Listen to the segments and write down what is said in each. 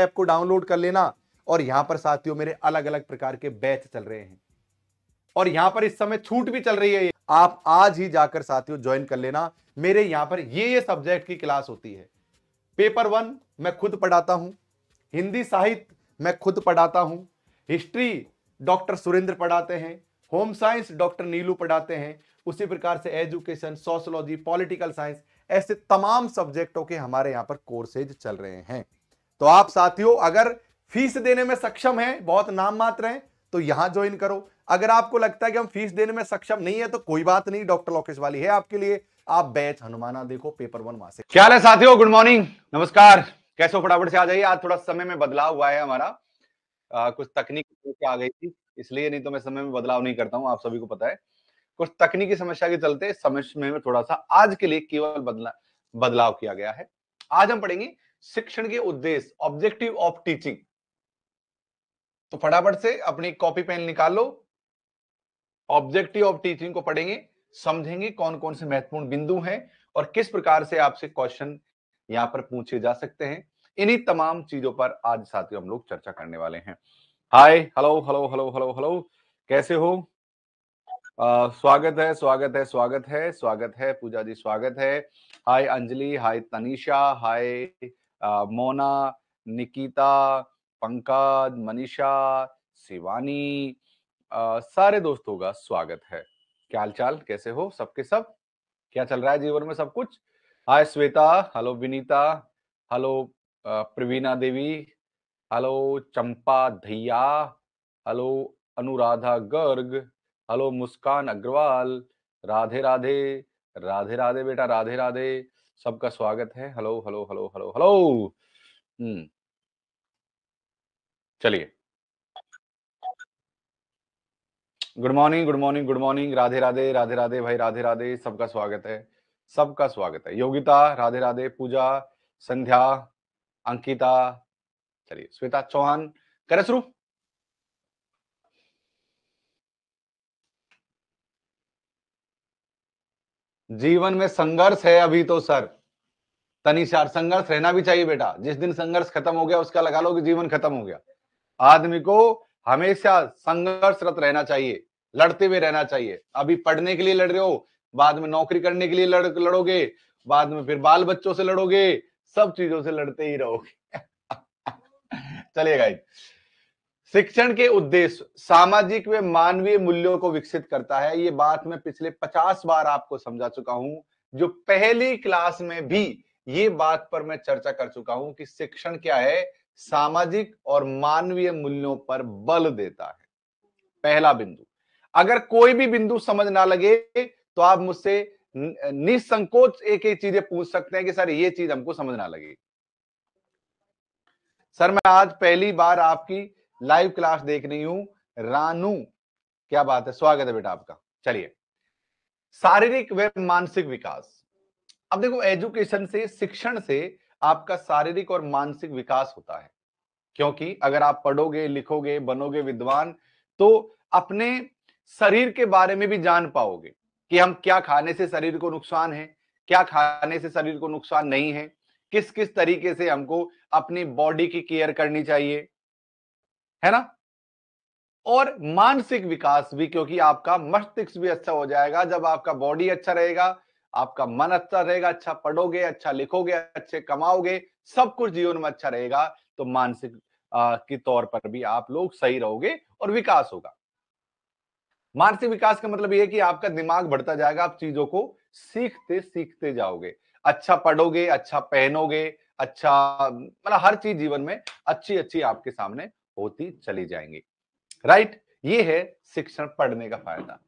App को download कर लेना। और यहां पर साथियों मेरे अलग अलग प्रकार के बैच चल रहे हैं और यहां पर इस समय छूट भी चल रही है, आप आज ही जाकर साथियों ज्वाइन कर लेना। मेरे यहां पर ये सब्जेक्ट की क्लास होती है। पेपर 1 मैं खुद पढ़ाता हूं, हिंदी साहित्य मैं खुद पढ़ाता हूं, हिस्ट्री डॉक्टर सुरेंद्र पढ़ाते हैं, होम साइंस डॉक्टर नीलू पढ़ाते हैं, उसी प्रकार से एजुकेशन, सोशोलॉजी, पॉलिटिकल साइंस, ऐसे तमाम सब्जेक्टों के हमारे यहाँ पर कोर्सेज चल रहे हैं। तो आप साथियों अगर फीस देने में सक्षम हैं, बहुत नाम मात्र हैं, तो यहाँ ज्वाइन करो। अगर आपको लगता है कि हम फीस देने में सक्षम नहीं है तो कोई बात नहीं, डॉक्टर लोकेश वाली है आपके लिए, आप बैच हनुमाना देखो पेपर 1 वहां से। क्या हाल है साथियों, गुड मॉर्निंग, नमस्कार, कैसे हो? फटाफट से आ जाइए। आज थोड़ा समय में बदलाव हुआ है हमारा, कुछ तकनीक आ गई थी इसलिए, नहीं तो मैं समय में बदलाव नहीं करता हूँ, आप सभी को पता है। कुछ तकनीकी समस्या के चलते समय में थोड़ा सा आज के लिए केवल बदलाव किया गया है। आज हम पढ़ेंगे शिक्षण के उद्देश्य, ऑब्जेक्टिव ऑफ टीचिंग। तो फटाफट से अपनी कॉपी पेन निकाल लो, ऑब्जेक्टिव ऑफ टीचिंग को पढ़ेंगे, समझेंगे कौन कौन से महत्वपूर्ण बिंदु हैं और किस प्रकार से आपसे क्वेश्चन यहाँ पर पूछे जा सकते हैं। इन्हीं तमाम चीजों पर आज साथियों हम लोग चर्चा करने वाले हैं। Hi, hello hello hello hello hello, कैसे हो? स्वागत है, स्वागत है, स्वागत है, स्वागत है पूजा जी, स्वागत है। हाय अंजलि, हाय तनिषा, हाय मोना, निकिता, पंकज, मनीषा, शिवानी, सारे दोस्तों का स्वागत है। क्या हालचाल, कैसे हो सबके सब? क्या चल रहा है जीवन में, सब कुछ? Hi Shweta, hello Vinita, hello Praveena Devi, hello Champa Dhaiya, hello Anuradha Garg, hello Muskan Agarwal, Radhe Radhe, Radhe Radhe बेटा, राधे राधे, सबका स्वागत है। Hello hello hello hello hello. चलिए, good morning, good morning, good morning, Radhe Radhe, Radhe Radhe भाई, राधे राधे, सबका स्वागत है, सबका स्वागत है। योगिता, राधे राधे, पूजा, संध्या, अंकिता, चलिए श्वेता चौहान, करें शुरू। जीवन में संघर्ष है अभी तो सर, तनिषार, संघर्ष रहना भी चाहिए बेटा। जिस दिन संघर्ष खत्म हो गया उसका लगा लो कि जीवन खत्म हो गया। आदमी को हमेशा संघर्षरत रहना चाहिए, लड़ते हुए रहना चाहिए। अभी पढ़ने के लिए लड़ रहे हो, बाद में नौकरी करने के लिए लड़ोगे, बाद में फिर बाल बच्चों से लड़ोगे, सब चीजों से लड़ते ही रहोगे। चलिए गाइस, शिक्षण के उद्देश्य सामाजिक व मानवीय मूल्यों को विकसित करता है। ये बात मैं पिछले 50 बार आपको समझा चुका हूं, जो पहली क्लास में भी ये बात पर मैं चर्चा कर चुका हूं कि शिक्षण क्या है, सामाजिक और मानवीय मूल्यों पर बल देता है। पहला बिंदु, अगर कोई भी बिंदु समझ ना लगे तो आप मुझसे निसंकोच एक-एक चीजें पूछ सकते हैं कि सर ये चीज हमको समझ ना लगी। सर मैं आज पहली बार आपकी लाइव क्लास देख रही हूं। रानू, क्या बात है, स्वागत है बेटा आपका। चलिए, शारीरिक व मानसिक विकास। अब देखो, एजुकेशन से, शिक्षण से आपका शारीरिक और मानसिक विकास होता है, क्योंकि अगर आप पढ़ोगे, लिखोगे, बनोगे विद्वान तो अपने शरीर के बारे में भी जान पाओगे कि हम क्या खाने से शरीर को नुकसान है, क्या खाने से शरीर को नुकसान नहीं है, किस किस तरीके से हमको अपनी बॉडी की केयर करनी चाहिए, है ना। और मानसिक विकास भी, क्योंकि आपका मस्तिष्क भी अच्छा हो जाएगा जब आपका बॉडी अच्छा रहेगा, आपका मन अच्छा रहेगा, अच्छा पढ़ोगे, अच्छा लिखोगे, अच्छे कमाओगे, सब कुछ जीवन में अच्छा रहेगा, तो मानसिक के तौर पर भी आप लोग सही रहोगे और विकास होगा। मानसिक विकास का मतलब यह है कि आपका दिमाग बढ़ता जाएगा, आप चीजों को सीखते सीखते जाओगे, अच्छा पढ़ोगे, अच्छा पहनोगे, अच्छा, मतलब हर चीज जीवन में अच्छी अच्छी आपके सामने होती चली जाएंगी, राइट। ये है शिक्षण पढ़ने का फायदा।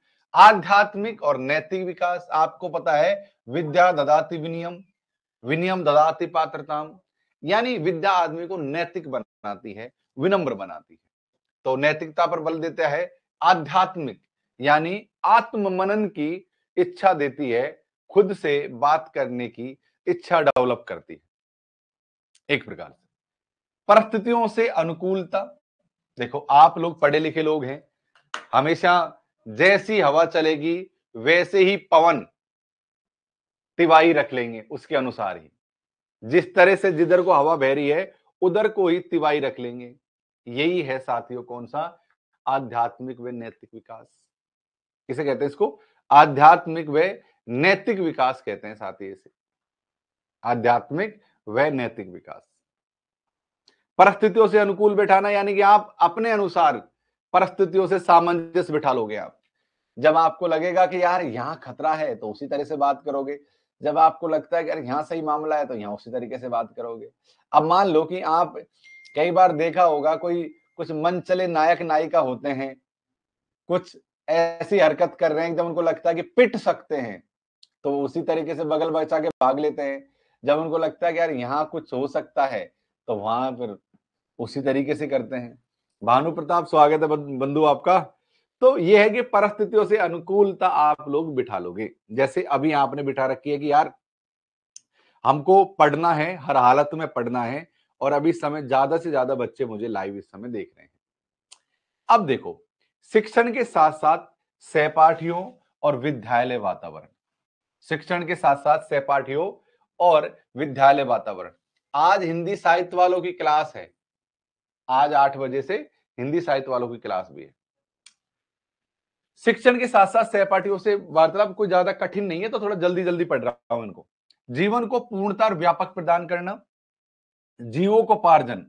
आध्यात्मिक और नैतिक विकास, आपको पता है विद्या ददाति विनियम, विनियम ददाति पात्रताम, यानी विद्या आदमी को नैतिक बनाती है, विनम्र बनाती है, तो नैतिकता पर बल देता है। आध्यात्मिक यानी आत्ममनन की इच्छा देती है, खुद से बात करने की इच्छा डेवलप करती है। एक प्रकार से परिस्थितियों से अनुकूलता, देखो आप लोग पढ़े लिखे लोग हैं, हमेशा जैसी हवा चलेगी वैसे ही पवन तिवाही रख लेंगे, उसके अनुसार ही, जिस तरह से जिधर को हवा बह रही है उधर को ही तिवाही रख लेंगे। यही है साथियों कौन सा आध्यात्मिक व नैतिक विकास, किसे कहते हैं इसको आध्यात्मिक व नैतिक विकास कहते हैं साथियों इसे, आध्यात्मिक व नैतिक विकास। परिस्थितियों से अनुकूल बैठाना, यानी कि आप अपने अनुसार परिस्थितियों से सामंजस्य बिठा लोगे। आप जब आपको लगेगा कि यार यहाँ खतरा है तो उसी तरह से बात करोगे, जब आपको लगता है कि यार यहाँ सही मामला है तो यहाँ उसी तरीके से बात करोगे। अब मान लो कि आप कई बार देखा होगा कोई कुछ मन चले नायक नायिका होते हैं, कुछ ऐसी हरकत कर रहे हैं जब उनको लगता है कि पिट सकते हैं तो उसी तरीके से बगल बचा के भाग लेते हैं, जब उनको लगता है कि यार यहाँ कुछ हो सकता है तो वहां पर उसी तरीके से करते हैं। भानु प्रताप स्वागत है बंधु आपका। तो ये है कि परिस्थितियों से अनुकूलता आप लोग बिठा लोगे। जैसे अभी आपने बिठा रखी है कि यार हमको पढ़ना है, हर हालत में पढ़ना है, और अभी समय ज्यादा से ज्यादा बच्चे मुझे लाइव इस समय देख रहे हैं। अब देखो शिक्षण के साथ साथ सहपाठियों और विद्यालय वातावरण, शिक्षण के साथ साथ सहपाठियों और विद्यालय वातावरण। आज हिंदी साहित्य वालों की क्लास है, आज 8 बजे से हिंदी साहित्य वालों की क्लास भी है। शिक्षण के साथ साथ सहपाठियों से वार्तालाप कोई ज्यादा कठिन नहीं है, तो थोड़ा जल्दी जल्दी पढ़ रहा हूं इनको। जीवन को पूर्णता और व्यापक प्रदान करना, जीवों को पार्जन,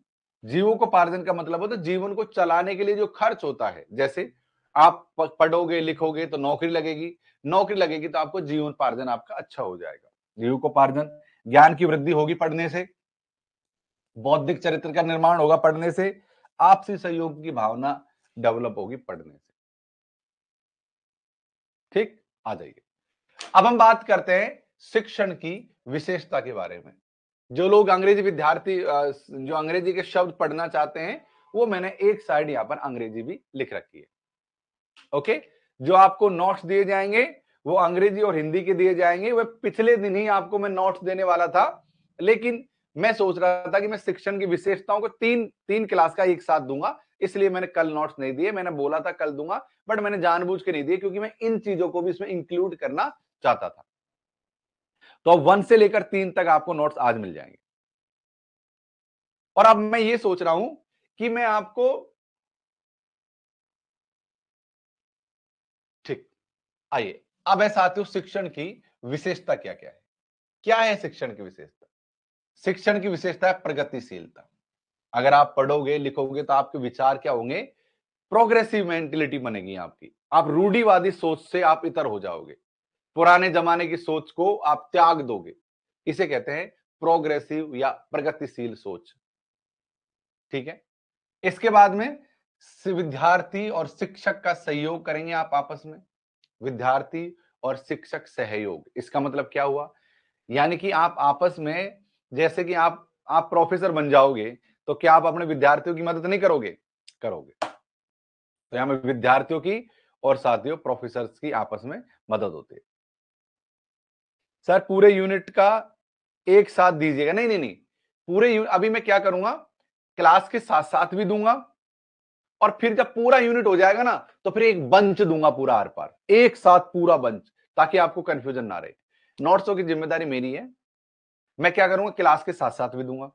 जीवों को पार्जन का मतलब होता है जीवन को चलाने के लिए जो खर्च होता है। जैसे आप पढ़ोगे लिखोगे तो नौकरी लगेगी, नौकरी लगेगी तो आपको जीवन पार्जन आपका अच्छा हो जाएगा, जीव को पार्जन। ज्ञान की वृद्धि होगी पढ़ने से, बौद्धिक चरित्र का निर्माण होगा पढ़ने से, आपसी सहयोग की भावना डेवलप होगी पढ़ने से। ठीक, आ जाइए अब हम बात करते हैं शिक्षण की विशेषता के बारे में। जो लोग अंग्रेजी विद्यार्थी जो अंग्रेजी के शब्द पढ़ना चाहते हैं, वो मैंने एक साइड यहाँ पर अंग्रेजी भी लिख रखी है। ओके, जो आपको नोट्स दिए जाएंगे वो अंग्रेजी और हिंदी के दिए जाएंगे। वह पिछले दिन ही आपको मैं नोट्स देने वाला था, लेकिन मैं सोच रहा था कि मैं शिक्षण की विशेषताओं को तीन क्लास का एक साथ दूंगा, इसलिए मैंने कल नोट्स नहीं दिए। मैंने बोला था कल दूंगा, बट मैंने जानबूझ के नहीं दिए क्योंकि मैं इन चीजों को भी इसमें इंक्लूड करना चाहता था। तो 1 से लेकर 3 तक आपको नोट्स आज मिल जाएंगे। और अब मैं ये सोच रहा हूं कि मैं आपको ठीक, आइए अब है साथियों शिक्षण की विशेषता क्या क्या है। क्या है शिक्षण की विशेषता? शिक्षण की विशेषता है प्रगतिशीलता। अगर आप पढ़ोगे लिखोगे तो आपके विचार क्या होंगे? प्रोग्रेसिव मेंटेलिटी बनेगी आपकी। आप रूढ़िवादी सोच से आप इतर हो जाओगे, पुराने जमाने की सोच को आप त्याग दोगे। इसे कहते हैं प्रोग्रेसिव या प्रगतिशील सोच। ठीक है, इसके बाद में विद्यार्थी और शिक्षक का सहयोग करेंगे आप आपस में, विद्यार्थी और शिक्षक सहयोग। इसका मतलब क्या हुआ? यानी कि आप आपस में, जैसे कि आप प्रोफेसर बन जाओगे तो क्या आप अपने विद्यार्थियों की मदद नहीं करोगे? करोगे। तो यहाँ में विद्यार्थियों की और साथियों प्रोफेसर्स की आपस में मदद होती है। सर पूरे यूनिट का एक साथ दीजिएगा? नहीं, पूरे अभी मैं क्या करूंगा, क्लास के साथ साथ भी दूंगा, और फिर जब पूरा यूनिट हो जाएगा ना तो फिर एक बंच दूंगा पूरा आर पार, एक साथ पूरा बंच, ताकि आपको कंफ्यूजन ना रहे। नोट्सों की जिम्मेदारी मेरी है। मैं क्या करूंगा, क्लास के साथ साथ भी दूंगा,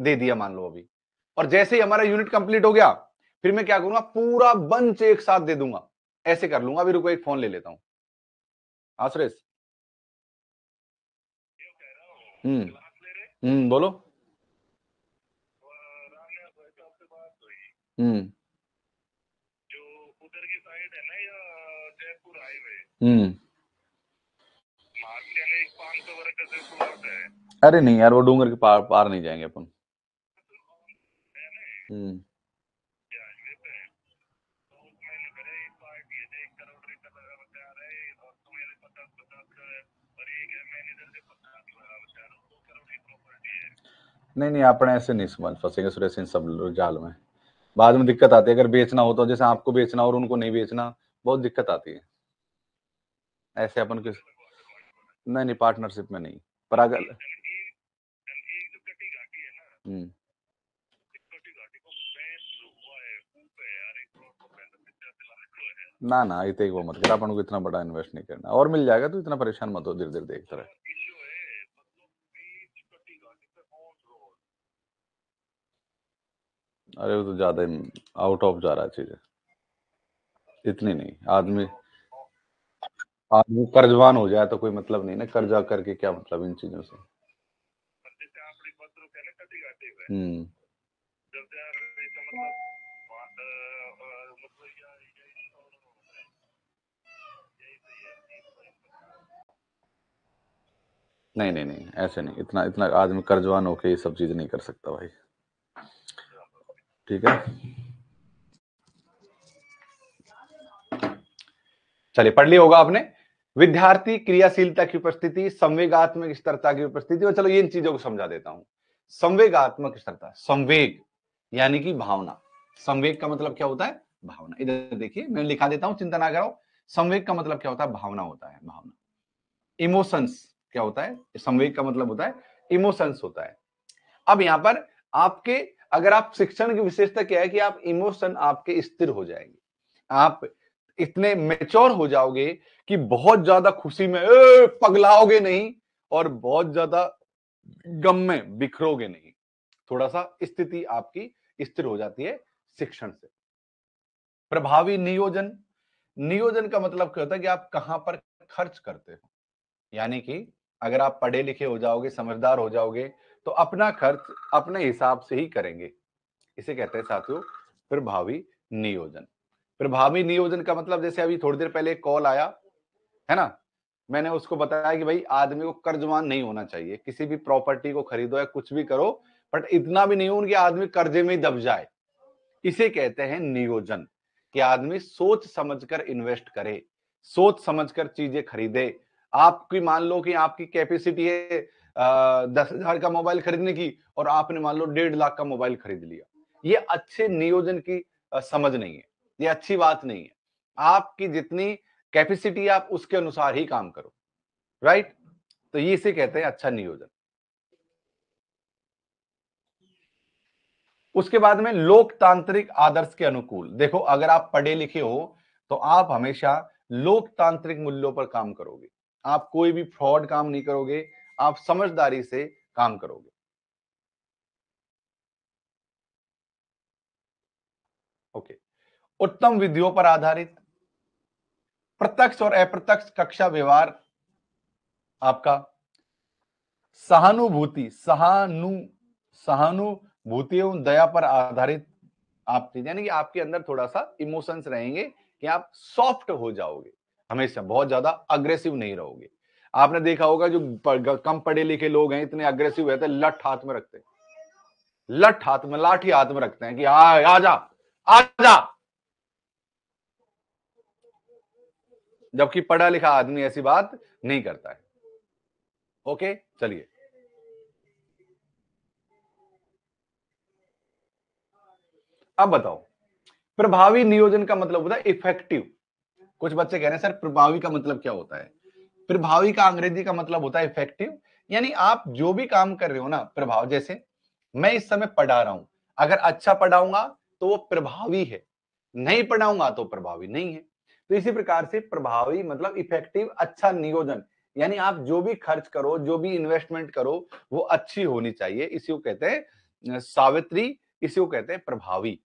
दे दिया मान लो अभी, और जैसे ही हमारा यूनिट कंप्लीट हो गया फिर मैं क्या करूंगा, पूरा बंच एक साथ दे दूंगा। ऐसे कर लूंगा। अभी रुको एक फोन ले लेता हूं। हाँ सुरेश, बोलो। जो उधर की साइड है ना, या जयपुर हाईवे, एक 500 वर्ग से शुरू होता है। अरे नहीं यार, वो डूंगर के पार नहीं जाएंगे अपन। नहीं, आपने ऐसे नहीं समझ फंसेंगे सुरेश इन सब जाल में। बाद में दिक्कत आती है। अगर बेचना हो तो जैसे आपको बेचना और उनको नहीं बेचना, बहुत दिक्कत आती है। ऐसे अपन किस नहीं पार्टनरशिप में नहीं, पर अगर ना इतने वो मत कर, अपन को इतना बड़ा इन्वेस्ट नहीं करना। और मिल जाएगा तो इतना परेशान मत हो, धीरे धीरे देखते रहे। अरे वो तो ज्यादा आउट ऑफ जा रहा है चीजें, इतनी नहीं। आदमी आदमी कर्जवान हो जाए तो कोई मतलब नहीं ना, कर्जा करके क्या मतलब इन चीजों से। नहीं, ऐसे नहीं, इतना इतना आदमी कर्जवान होके ये सब चीज नहीं कर सकता भाई, ठीक है। चलिए, पढ़ लिया होगा आपने, विद्यार्थी क्रियाशीलता की उपस्थिति, संवेगात्मक स्थिरता की उपस्थिति। और चलो ये इन चीजों को समझा देता हूं। संवेगात्मक स्थिरता, संवेग यानी कि भावना। संवेग का मतलब क्या होता है? भावना। इधर देखिए, मैं लिखा देता हूं, चिंता ना करो। संवेग का मतलब क्या होता है? भावना होता है, भावना। इमोशंस क्या होता है? संवेग का मतलब होता है इमोशंस होता है। अब यहां पर आपके, अगर आप शिक्षण की विशेषता क्या है कि आप इमोशन आपके स्थिर हो जाएंगे, आप इतने मैच्योर हो जाओगे कि बहुत ज्यादा खुशी में पगलाओगे नहीं और बहुत ज्यादा गम में बिखरोगे नहीं। थोड़ा सा स्थिति आपकी स्थिर हो जाती है शिक्षण से। प्रभावी नियोजन, नियोजन का मतलब क्या होता है कि आप कहां पर खर्च करते हो, यानी कि अगर आप पढ़े लिखे हो जाओगे, समझदार हो जाओगे तो अपना खर्च अपने हिसाब से ही करेंगे, इसे कहते हैं साथियों प्रभावी नियोजन। प्रभावी नियोजन का मतलब, जैसे अभी थोड़ी देर पहले कॉल आया है ना, मैंने उसको बताया कि भाई आदमी को कर्जवान नहीं होना चाहिए, किसी भी प्रॉपर्टी को खरीदो या कुछ भी करो, बट इतना भी नहीं हो कि आदमी कर्जे में ही दब जाए। इसे कहते हैं नियोजन, कि आदमी सोच समझकर इन्वेस्ट करे, सोच समझकर चीजें खरीदे। आपकी मान लो कि आपकी कैपेसिटी है 10,000 का मोबाइल खरीदने की और आपने मान लो 1.5 लाख का मोबाइल खरीद लिया, ये अच्छे नियोजन की समझ नहीं है, ये अच्छी बात नहीं है। आपकी जितनी कैपेसिटी आप उसके अनुसार ही काम करो, राइट? तो ये इसे कहते हैं अच्छा नियोजन। उसके बाद में लोकतांत्रिक आदर्श के अनुकूल। देखो, अगर आप पढ़े लिखे हो तो आप हमेशा लोकतांत्रिक मूल्यों पर काम करोगे, आप कोई भी फ्रॉड काम नहीं करोगे, आप समझदारी से काम करोगे। ओके, उत्तम विधियों पर आधारित। प्रत्यक्ष और अप्रत्यक्ष कक्षा व्यवहार आपका। सहानुभूति, सहानुभूति एवं दया पर आधारित आप, यानी कि आपके अंदर थोड़ा सा इमोशंस रहेंगे कि आप सॉफ्ट हो जाओगे, हमेशा बहुत ज्यादा अग्रेसिव नहीं रहोगे। आपने देखा होगा जो कम पढ़े लिखे लोग हैं इतने अग्रेसिव रहते हैं, लठ हाथ में रखते हैं, लठ हाथ में, लाठी हाथ में रखते हैं कि आ जा। जबकि पढ़ा लिखा आदमी ऐसी बात नहीं करता है। ओके, चलिए अब बताओ प्रभावी नियोजन का मतलब होता है इफेक्टिव। कुछ बच्चे कह रहे हैं सर प्रभावी का मतलब क्या होता है? प्रभावी का अंग्रेजी का मतलब होता है इफेक्टिव, यानी आप जो भी काम कर रहे हो ना, प्रभाव, जैसे मैं इस समय पढ़ा रहा हूं, अगर अच्छा पढ़ाऊंगा तो वो प्रभावी है, नहीं पढ़ाऊंगा तो प्रभावी नहीं है। तो इसी प्रकार से प्रभावी मतलब इफेक्टिव, अच्छा नियोजन, यानी आप जो भी खर्च करो, जो भी इन्वेस्टमेंट करो वो अच्छी होनी चाहिए, इसी को कहते हैं सावित्री, इसी को कहते हैं प्रभावी।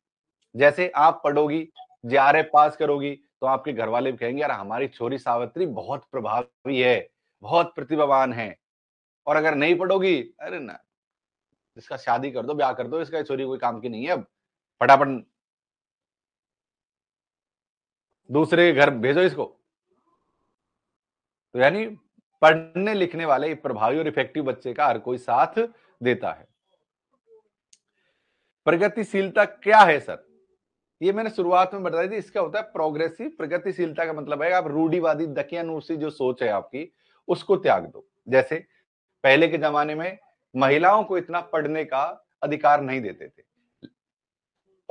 जैसे आप पढ़ोगी, JRF पास करोगी तो आपके घर वाले भी कहेंगे यार हमारी छोरी सावित्री बहुत प्रभावी है, बहुत प्रतिभावान है। और अगर नहीं पढ़ोगी, अरे ना इसका शादी कर दो, ब्याह कर दो, इसका छोरी कोई काम की नहीं है, अब फटाफट दूसरे के घर भेजो इसको। तो यानी पढ़ने लिखने वाले प्रभावी और इफेक्टिव बच्चे का हर कोई साथ देता है। प्रगतिशीलता क्या है सर? ये मैंने शुरुआत में बताई थी, इसका होता है प्रोग्रेसिव। प्रगतिशीलता का मतलब है आप रूढ़िवादी दकियानूसी जो सोच है आपकी उसको त्याग दो। जैसे पहले के जमाने में महिलाओं को इतना पढ़ने का अधिकार नहीं देते थे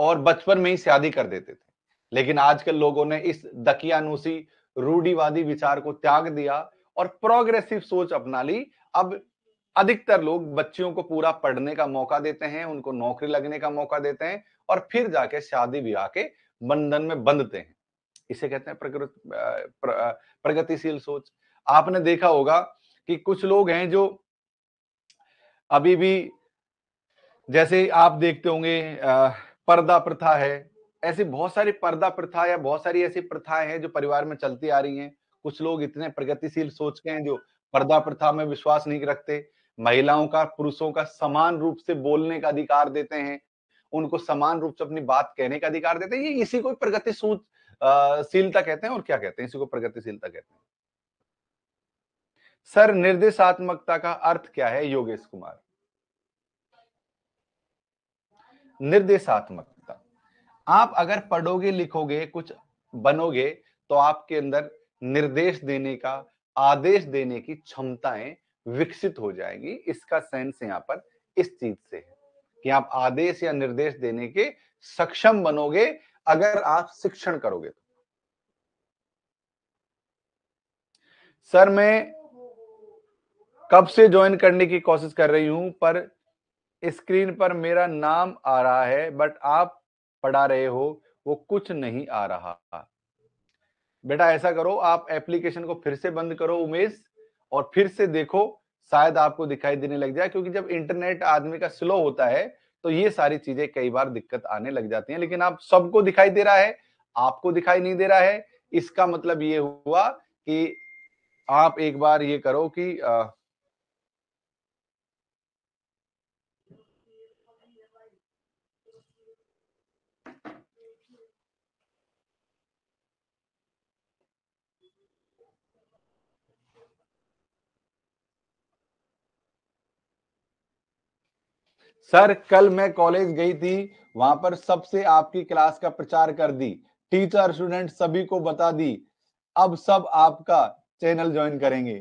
और बचपन में ही शादी कर देते थे, लेकिन आजकल लोगों ने इस दकियानूसी रूढ़िवादी विचार को त्याग दिया और प्रोग्रेसिव सोच अपना ली। अब अधिकतर लोग बच्चियों को पूरा पढ़ने का मौका देते हैं, उनको नौकरी लगने का मौका देते हैं और फिर जाके शादी ब्याह के बंधन में बंधते हैं, इसे कहते हैं प्रगतिशील सोच। आपने देखा होगा कि कुछ लोग हैं जो अभी भी, जैसे आप देखते होंगे पर्दा प्रथा है, ऐसी बहुत सारी पर्दा प्रथा या बहुत सारी ऐसी प्रथाएं हैं जो परिवार में चलती आ रही हैं। कुछ लोग इतने प्रगतिशील सोच के हैं जो पर्दा प्रथा में विश्वास नहीं रखते। महिलाओं का पुरुषों का समान रूप से बोलने का अधिकार देते हैं, उनको समान रूप से अपनी बात कहने का अधिकार देते हैं। ये इसी को प्रगतिशीलता कहते हैं। और क्या कहते हैं? इसी को प्रगतिशीलता कहते हैं। सर, निर्देशात्मकता का अर्थ क्या है? योगेश कुमार, निर्देशात्मकता, आप अगर पढ़ोगे लिखोगे कुछ बनोगे तो आपके अंदर निर्देश देने का आदेश देने की क्षमताएं विकसित हो जाएगी। इसका सेंस यहाँ पर इस चीज से है कि आप आदेश या निर्देश देने के सक्षम बनोगे अगर आप शिक्षण करोगे। सर, मैं कब से ज्वाइन करने की कोशिश कर रही हूं पर स्क्रीन पर मेरा नाम आ रहा है बट आप पढ़ा रहे हो वो कुछ नहीं आ रहा। बेटा ऐसा करो, आप एप्लीकेशन को फिर से बंद करो उमेश और फिर से देखो, शायद आपको दिखाई देने लग जाए। क्योंकि जब इंटरनेट आदमी का स्लो होता है तो ये सारी चीजें कई बार दिक्कत आने लग जाती हैं। लेकिन आप सबको दिखाई दे रहा है, आपको दिखाई नहीं दे रहा है। इसका मतलब ये हुआ कि आप एक बार ये करो कि सर कल मैं कॉलेज गई थी, वहां पर सबसे आपकी क्लास का प्रचार कर दी, टीचर स्टूडेंट सभी को बता दी, अब सब आपका चैनल ज्वाइन करेंगे।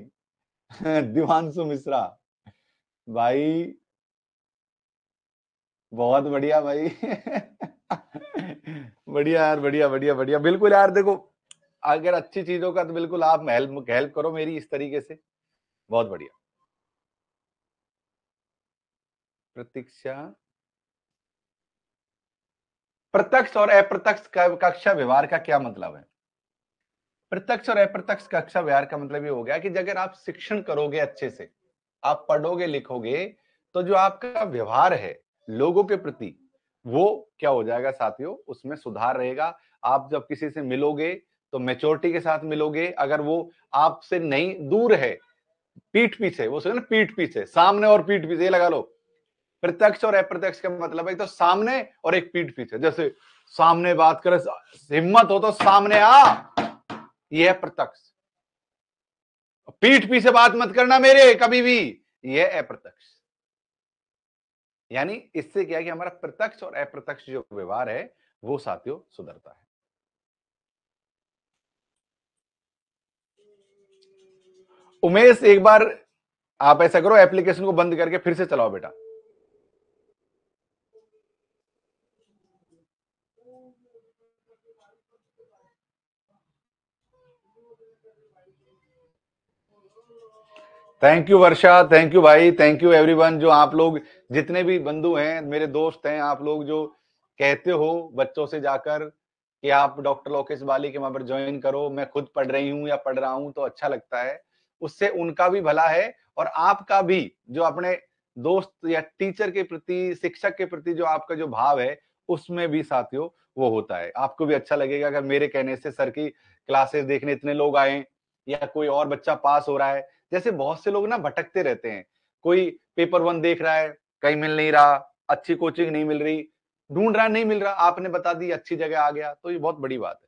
दिवांशु मिश्रा भाई बहुत बढ़िया भाई। बढ़िया यार, बढ़िया बढ़िया बढ़िया। बिल्कुल यार, देखो अगर अच्छी चीजों का तो बिल्कुल आप हेल्प करो मेरी इस तरीके से। बहुत बढ़िया प्रतीक्षा। प्रत्यक्ष और अप्रत्यक्ष कक्षा व्यवहार का क्या मतलब है? प्रत्यक्ष और अप्रत्यक्ष कक्षा व्यवहार का मतलब ये हो गया कि अगर आप शिक्षण करोगे, अच्छे से आप पढ़ोगे लिखोगे तो जो आपका व्यवहार है लोगों के प्रति वो क्या हो जाएगा साथियों, उसमें सुधार रहेगा। आप जब किसी से मिलोगे तो मैच्योरिटी के साथ मिलोगे। अगर वो आपसे नहीं दूर है, पीठ पीछे, वो ना पीठ पीछे, सामने और पीठ पीछे लगा लो। प्रत्यक्ष और अप्रत्यक्ष का मतलब है तो सामने और एक पीठ पीछे। जैसे सामने बात करे, हिम्मत हो तो सामने आ, यह प्रत्यक्ष। पीठ पीछे बात मत करना मेरे कभी भी, यह अप्रत्यक्ष। यानी इससे क्या है कि हमारा प्रत्यक्ष और अप्रत्यक्ष जो व्यवहार है वो साथियों सुधरता है। उमेश एक बार आप ऐसा करो, एप्लीकेशन को बंद करके फिर से चलाओ बेटा। Thank you Varsha, thank you भाई, थैंक यू एवरीवन। जो आप लोग जितने भी बंधु हैं, मेरे दोस्त हैं, आप लोग जो कहते हो बच्चों से जाकर कि आप डॉक्टर लोकेश बाली के वहां पर ज्वाइन करो, मैं खुद पढ़ रही हूँ या पढ़ रहा हूँ तो अच्छा लगता है। उससे उनका भी भला है और आपका भी। जो अपने दोस्त या टीचर के प्रति, शिक्षक के प्रति जो आपका जो भाव है उसमें भी साथियों वो होता है। आपको भी अच्छा लगेगा अगर मेरे कहने से सर की क्लासेस देखने इतने लोग आए या कोई और बच्चा पास हो रहा है। जैसे बहुत से लोग ना भटकते रहते हैं, कोई पेपर वन देख रहा है, कहीं मिल नहीं रहा, अच्छी कोचिंग नहीं मिल रही, ढूंढ रहा, नहीं मिल रहा, आपने बता दी, अच्छी जगह आ गया, तो ये बहुत बड़ी बात है।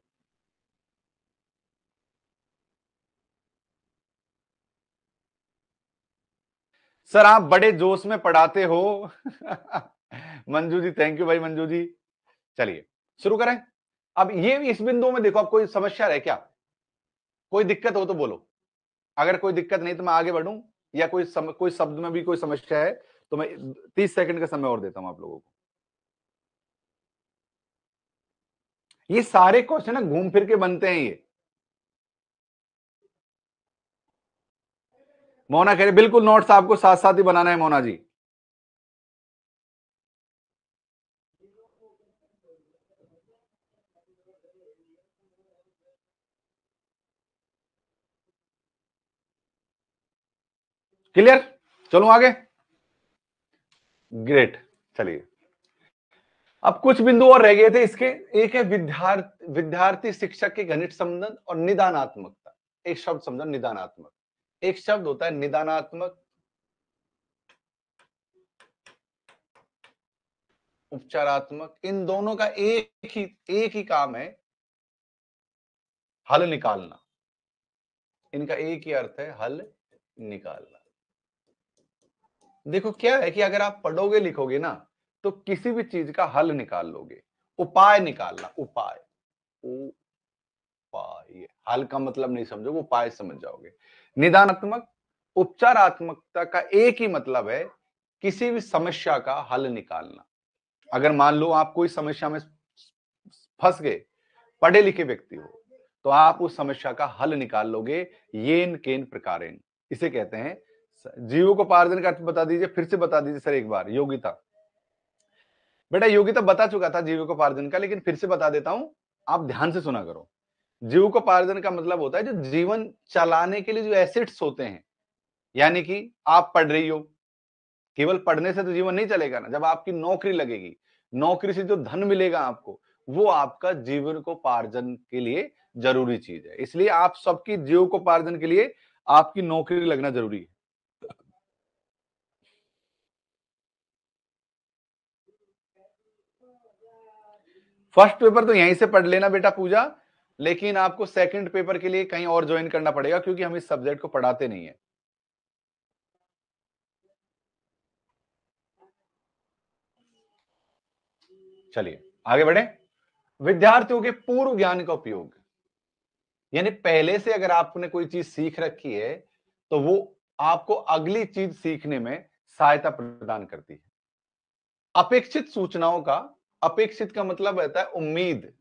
सर आप बड़े जोश में पढ़ाते हो। मंजू जी, थैंक यू भाई मंजू जी। चलिए शुरू करें। अब ये इस बिंदु में देखो, अब कोई समस्या है क्या? कोई दिक्कत हो तो बोलो। अगर कोई दिक्कत नहीं तो मैं आगे बढ़ूं या कोई शब्द में भी कोई समस्या है तो मैं 30 सेकंड का समय और देता हूं आप लोगों को। ये सारे क्वेश्चन ना घूम फिर के बनते हैं। ये मोना कह रही बिल्कुल, नोट्स आपको साथ साथ ही बनाना है मोना जी। क्लियर? चलो आगे, ग्रेट। चलिए अब कुछ बिंदु और रह गए थे इसके, एक है विद्यार्थी शिक्षक के घनिष्ठ संबंध और निदानात्मकता। एक शब्द समझो निदानात्मक, एक शब्द होता है निदानात्मक, उपचारात्मक, इन दोनों का एक ही काम है, हल निकालना। इनका एक ही अर्थ है हल निकालना। देखो क्या है कि अगर आप पढ़ोगे लिखोगे ना तो किसी भी चीज का हल निकाल लोगे, उपाय निकालना, उपाय, उपाय, हल का मतलब नहीं समझोगे, उपाय समझ जाओगे। निदानात्मक उपचारात्मकता का एक ही मतलब है किसी भी समस्या का हल निकालना। अगर मान लो आप कोई समस्या में फंस गए, पढ़े लिखे व्यक्ति हो तो आप उस समस्या का हल निकाल लोगे, येन केन प्रकारेन। इसे कहते हैं, जीवों को पारदर्शन का अर्थ बता दीजिए, फिर से बता दीजिए सर एक बार। योगिता, बेटा योगिता बता चुका था जीवों को पारदर्शन का, लेकिन फिर से बता देता हूं, आप ध्यान से सुना करो। जीवों को पारदर्शन का मतलब होता है जो जीवन चलाने के लिए जो एसेट्स होते हैं, यानी कि आप पढ़ रही हो, केवल पढ़ने से तो जीवन नहीं चलेगा ना, जब आपकी नौकरी लगेगी, नौकरी से जो धन मिलेगा आपको, वो आपका जीवन को पार्जन के लिए जरूरी चीज है। इसलिए आप सबकी जीव को पार्जन के लिए आपकी नौकरी लगना जरूरी है। फर्स्ट पेपर तो यहीं से पढ़ लेना बेटा पूजा, लेकिन आपको सेकंड पेपर के लिए कहीं और ज्वाइन करना पड़ेगा, क्योंकि हम इस सब्जेक्ट को पढ़ाते नहीं है। चलिए आगे बढ़े। विद्यार्थियों के पूर्व ज्ञान का उपयोग, यानी पहले से अगर आपने कोई चीज सीख रखी है तो वो आपको अगली चीज सीखने में सहायता प्रदान करती है। अपेक्षित सूचनाओं का, अपेक्षित का मतलब रहता है उम्मीद,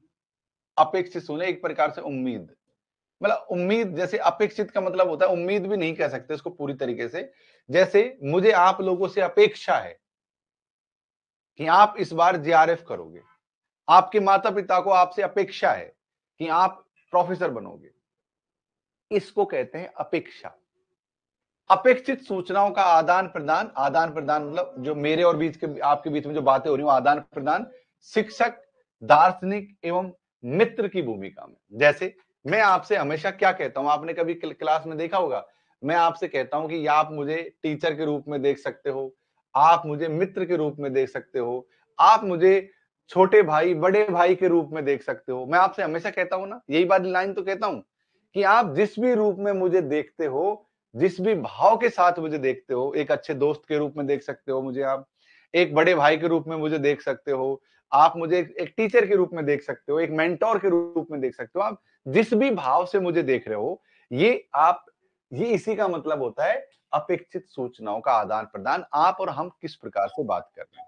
अपेक्षित सूचना एक प्रकार से उम्मीद, मतलब उम्मीद, जैसे अपेक्षित का मतलब होता है उम्मीद भी नहीं कह सकते उसको पूरी तरीके से, जैसे मुझे आप लोगों से अपेक्षा है कि आप इस बार GRF करोगे, आपके माता पिता को आपसे अपेक्षा है कि आप प्रोफेसर बनोगे, इसको कहते हैं अपेक्षा। अपेक्षित सूचनाओं का आदान प्रदान, आदान प्रदान मतलब जो मेरे और बीच के आपके बीच में जो बातें हो रही हो, आदान प्रदान शिक्षक, दार्शनिक एवं मित्र की भूमिका में। जैसे मैं आपसे हमेशा क्या कहता हूं, आपने कभी क्लास में देखा होगा, मैं आपसे कहता हूं कि आप मुझे टीचर के रूप में देख सकते हो, आप मुझे मित्र के रूप में देख सकते हो, आप मुझे छोटे भाई बड़े भाई के रूप में देख सकते हो। मैं आपसे हमेशा कहता हूं ना, यही बात लाइन तो कहता हूं कि आप जिस भी रूप में मुझे देखते हो, जिस भी भाव के साथ मुझे देखते हो, एक अच्छे दोस्त के रूप में देख सकते हो मुझे, आप एक बड़े भाई के रूप में मुझे देख सकते हो, आप मुझे एक टीचर के रूप में देख सकते हो, एक मेंटोर के रूप में देख सकते हो, आप जिस भी भाव से मुझे देख रहे हो, ये आप, ये इसी का मतलब होता है अपेक्षित सूचनाओं का आदान प्रदान, आप और हम किस प्रकार से बात कर रहे हैं।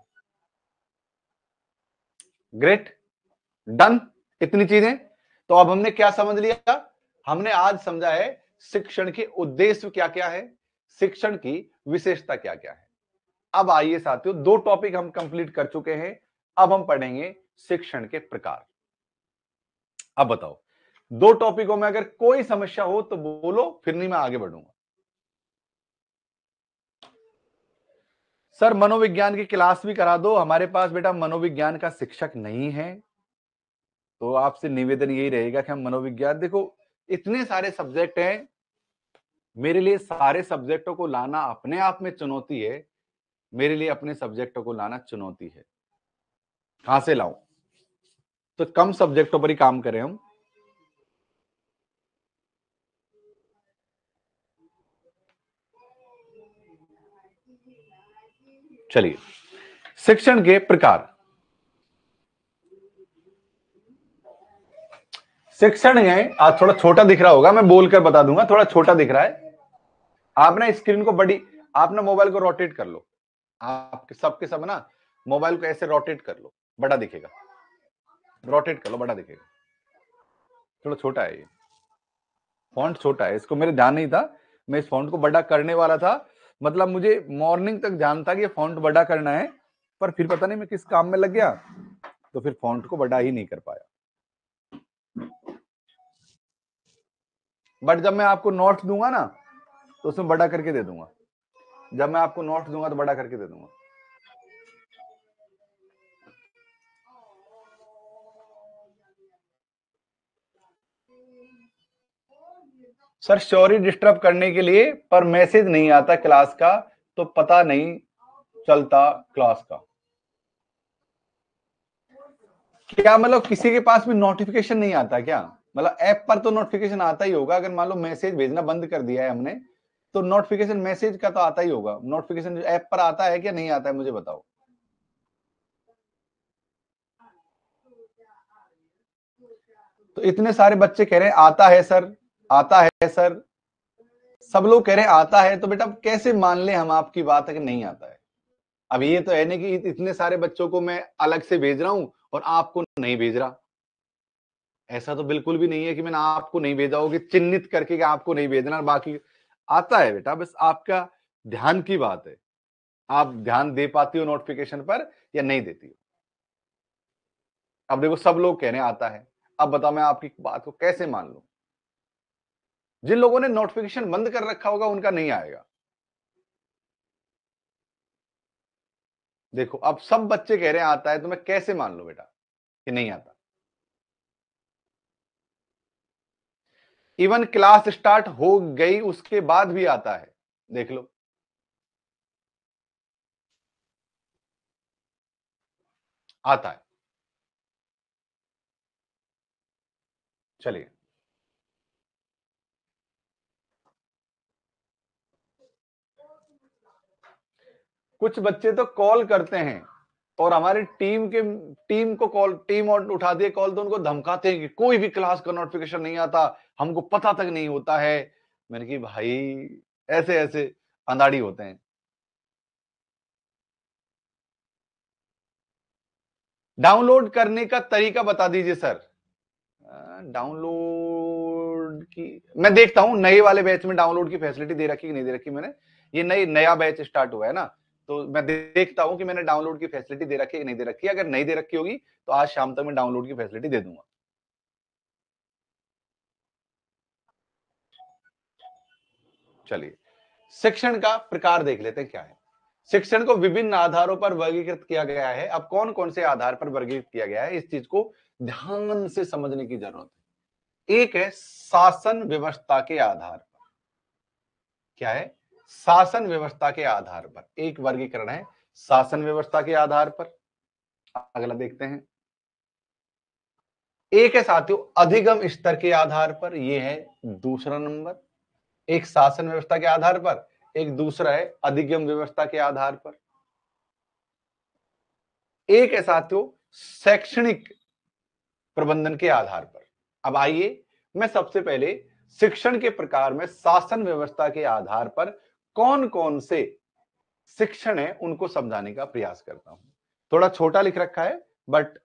Great, done. इतनी चीजें तो अब हमने क्या समझ लिया, हमने आज समझा है शिक्षण के उद्देश्य क्या क्या है, शिक्षण की विशेषता क्या क्या है। अब आइए साथियों, दो टॉपिक हम कंप्लीट कर चुके हैं, अब हम पढ़ेंगे शिक्षण के प्रकार। अब बताओ, दो टॉपिकों में अगर कोई समस्या हो तो बोलो, फिर नहीं मैं आगे बढ़ूंगा। सर मनोविज्ञान की क्लास भी करा दो, हमारे पास बेटा मनोविज्ञान का शिक्षक नहीं है, तो आपसे निवेदन यही रहेगा कि हम मनोविज्ञान, देखो इतने सारे सब्जेक्ट हैं, मेरे लिए सारे सब्जेक्टों को लाना अपने आप में चुनौती है, मेरे लिए अपने सब्जेक्टों को लाना चुनौती है, कहां से लाऊं, तो कम सब्जेक्टों पर ही काम करें हम। चलिए, शिक्षण के प्रकार। शिक्षण है, आज थोड़ा छोटा दिख रहा होगा, मैं बोलकर बता दूंगा, थोड़ा छोटा दिख रहा है। आप ना स्क्रीन को बड़ी, आप ना मोबाइल को रोटेट कर लो, आप सबके सब ना मोबाइल को ऐसे रोटेट कर लो, बड़ा दिखेगा, रोटेट कर लो, बड़ा दिखेगा। थोड़ा छोटा है ये फॉन्ट, छोटा है, इसको मेरे ध्यान नहीं था, मैं इस फॉन्ट को बड़ा करने वाला था, मतलब मुझे मॉर्निंग तक ध्यान था कि ये फॉन्ट बड़ा करना है, पर फिर पता नहीं मैं किस काम में लग गया तो फिर फॉन्ट को बड़ा ही नहीं कर पाया। बट जब मैं आपको नोट्स दूंगा ना तो उसमें बड़ा करके दे दूंगा, जब मैं आपको नोट्स दूंगा तो बड़ा करके दे दूंगा। सर स्टोरी डिस्टर्ब करने के लिए पर मैसेज नहीं आता क्लास का, तो पता नहीं चलता क्लास का। क्या मतलब किसी के पास भी नोटिफिकेशन नहीं आता क्या? मतलब ऐप पर तो नोटिफिकेशन आता ही होगा, अगर मान लो मैसेज भेजना बंद कर दिया है हमने तो नोटिफिकेशन मैसेज का तो आता ही होगा। नोटिफिकेशन ऐप पर आता है क्या नहीं आता है मुझे बताओ। तो इतने सारे बच्चे कह रहे हैं आता है सर, आता है सर, सब लोग कह रहे हैं आता है, तो बेटा कैसे मान ले हम आपकी बात है कि नहीं आता है? अब ये तो है नहीं कि इतने सारे बच्चों को मैं अलग से भेज रहा हूं और आपको नहीं भेज रहा। ऐसा तो बिल्कुल भी नहीं है कि मैंने आपको नहीं भेजा होगी चिन्हित करके कि आपको नहीं भेजना, बाकी आता है बेटा। बस आपका ध्यान की बात है, आप ध्यान दे पाती हो नोटिफिकेशन पर या नहीं देती हो। अब देखो सब लोग कह रहे हैं आता है, अब बताओ मैं आपकी बात को कैसे मान लूं? जिन लोगों ने नोटिफिकेशन बंद कर रखा होगा उनका नहीं आएगा। देखो अब सब बच्चे कह रहे हैं आता है, तो मैं कैसे मान लूं बेटा कि नहीं आता? इवन क्लास स्टार्ट हो गई उसके बाद भी आता है, देख लो। आता है। चलिए कुछ बच्चे तो कॉल करते हैं और हमारी टीम और उठाती है कॉल, तो उनको धमकाते हैं कि कोई भी क्लास का नोटिफिकेशन नहीं आता, हमको पता तक नहीं होता है। मैंने कहा भाई ऐसे ऐसे अंधाड़ी होते हैं। डाउनलोड करने का तरीका बता दीजिए सर। डाउनलोड की मैं देखता हूं, नए वाले बैच में डाउनलोड की फैसिलिटी दे रखी कि नहीं दे रखी। मैंने ये नया बैच स्टार्ट हुआ है ना, तो मैं देखता हूं कि मैंने डाउनलोड की फैसिलिटी दे रखी है कि नहीं दे रखी है। अगर नहीं दे रखी होगी तो आज शाम तक मैं डाउनलोड की फैसिलिटी दे दूंगा। चलिए शिक्षण का प्रकार देख लेते हैं क्या है। शिक्षण को विभिन्न आधारों पर वर्गीकृत किया गया है। अब कौन कौन से आधार पर वर्गीकृत किया गया है इस चीज को ध्यान से समझने की जरूरत है। एक है शासन व्यवस्था के आधार पर। क्या है? शासन व्यवस्था के आधार पर एक वर्गीकरण है, शासन व्यवस्था के आधार पर। अगला देखते हैं, एक है साथियों अधिगम स्तर के आधार पर, यह है दूसरा नंबर। एक शासन व्यवस्था के आधार पर, एक दूसरा है अधिगम व्यवस्था के आधार पर। एक है साथियों शैक्षणिक प्रबंधन के आधार पर। अब आइए मैं सबसे पहले शिक्षण के प्रकार में शासन व्यवस्था के आधार पर कौन कौन से शिक्षण है उनको समझाने का प्रयास करता हूं। थोड़ा छोटा लिख रखा है बट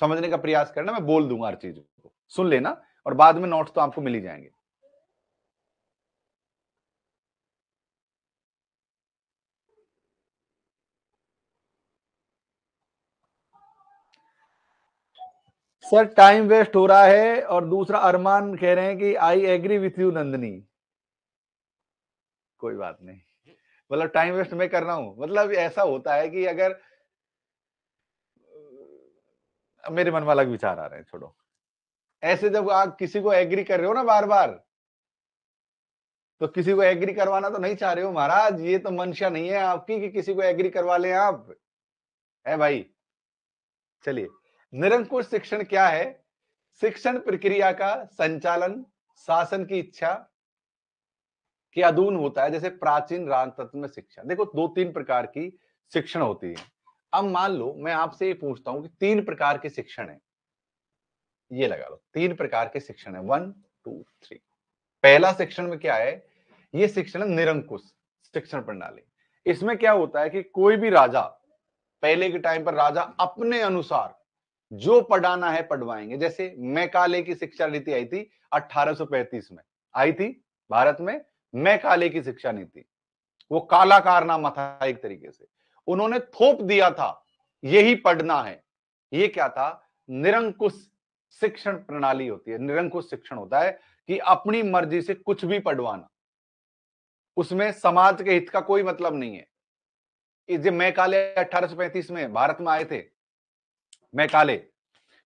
समझने का प्रयास करना, मैं बोल दूंगा हर चीज को, सुन लेना और बाद में नोट्स तो आपको मिल ही जाएंगे। सर टाइम वेस्ट हो रहा है। और दूसरा अरमान कह रहे हैं कि I agree with you Nandini. कोई बात नहीं, मतलब टाइम वेस्ट मैं कर रहा हूं। मतलब ऐसा होता है कि अगर मेरे मन में अलग विचार आ रहे हैं, छोड़ो ऐसे। जब आप किसी को एग्री कर रहे हो ना बार बार, तो किसी को एग्री करवाना तो नहीं चाह रहे हो महाराज। ये तो मंशा नहीं है आपकी कि किसी को एग्री करवा ले आप, है भाई। चलिए, निरंकुश शिक्षण क्या है? शिक्षण प्रक्रिया का संचालन शासन की इच्छा के अधीन होता है, जैसे प्राचीन राजतंत्र में शिक्षा। देखो दो तीन प्रकार की शिक्षण होती है। अब मान लो मैं आपसे ये पूछता हूं कि तीन प्रकार के शिक्षण है, ये लगा लो तीन प्रकार के शिक्षण है, 1 2 3। पहला शिक्षण में क्या है? ये शिक्षण निरंकुश शिक्षण प्रणाली। इसमें क्या होता है कि कोई भी राजा, पहले के टाइम पर राजा अपने अनुसार जो पढ़ाना है पढ़वाएंगे। जैसे मैकाले की शिक्षा नीति आई थी 1835 में, आई थी भारत में मैकाले की शिक्षा नीति। वो काला कारनामा था एक तरीके से, उन्होंने थोप दिया था यही पढ़ना है। ये क्या था? निरंकुश शिक्षण प्रणाली होती है। निरंकुश शिक्षण होता है कि अपनी मर्जी से कुछ भी पढ़वाना, उसमें समाज के हित का कोई मतलब नहीं है। जो मैकाले 1835 में भारत में आए थे मैकाले,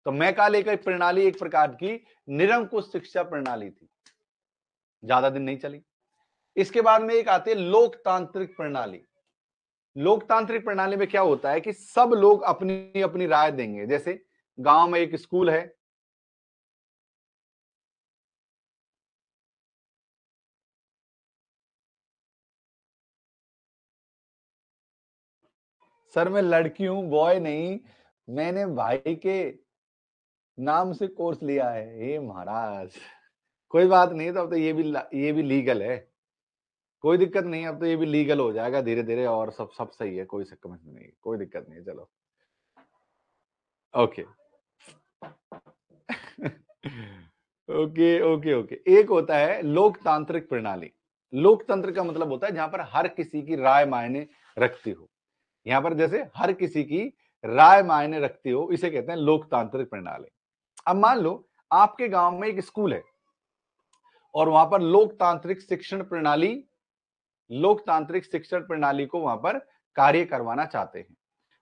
तो मैकाले की प्रणाली एक प्रकार की निरंकुश शिक्षा प्रणाली थी। ज्यादा दिन नहीं चली। इसके बाद में एक आती है लोकतांत्रिक प्रणाली। लोकतांत्रिक प्रणाली में क्या होता है कि सब लोग अपनी अपनी राय देंगे। जैसे गांव में एक स्कूल है, सर मैं लड़की हूं बॉय नहीं, मैंने भाई के नाम से कोर्स लिया है। ये महाराज कोई बात नहीं, तो अब तो ये भी लीगल है, कोई दिक्कत नहीं, अब तो ये भी लीगल हो जाएगा धीरे धीरे और सब सही है, कोई समझ नहीं, कोई दिक्कत नहीं है, चलो ओके ओके ओके ओके। एक होता है लोकतांत्रिक प्रणाली। लोकतंत्र का मतलब होता है जहां पर हर किसी की राय मायने रखती हो। यहाँ पर जैसे हर किसी की राय मायने रखती हो, इसे कहते हैं लोकतांत्रिक प्रणाली। अब मान लो आपके गांव में एक स्कूल है और वहां पर लोकतांत्रिक शिक्षण प्रणाली को वहां पर कार्य करवाना चाहते हैं।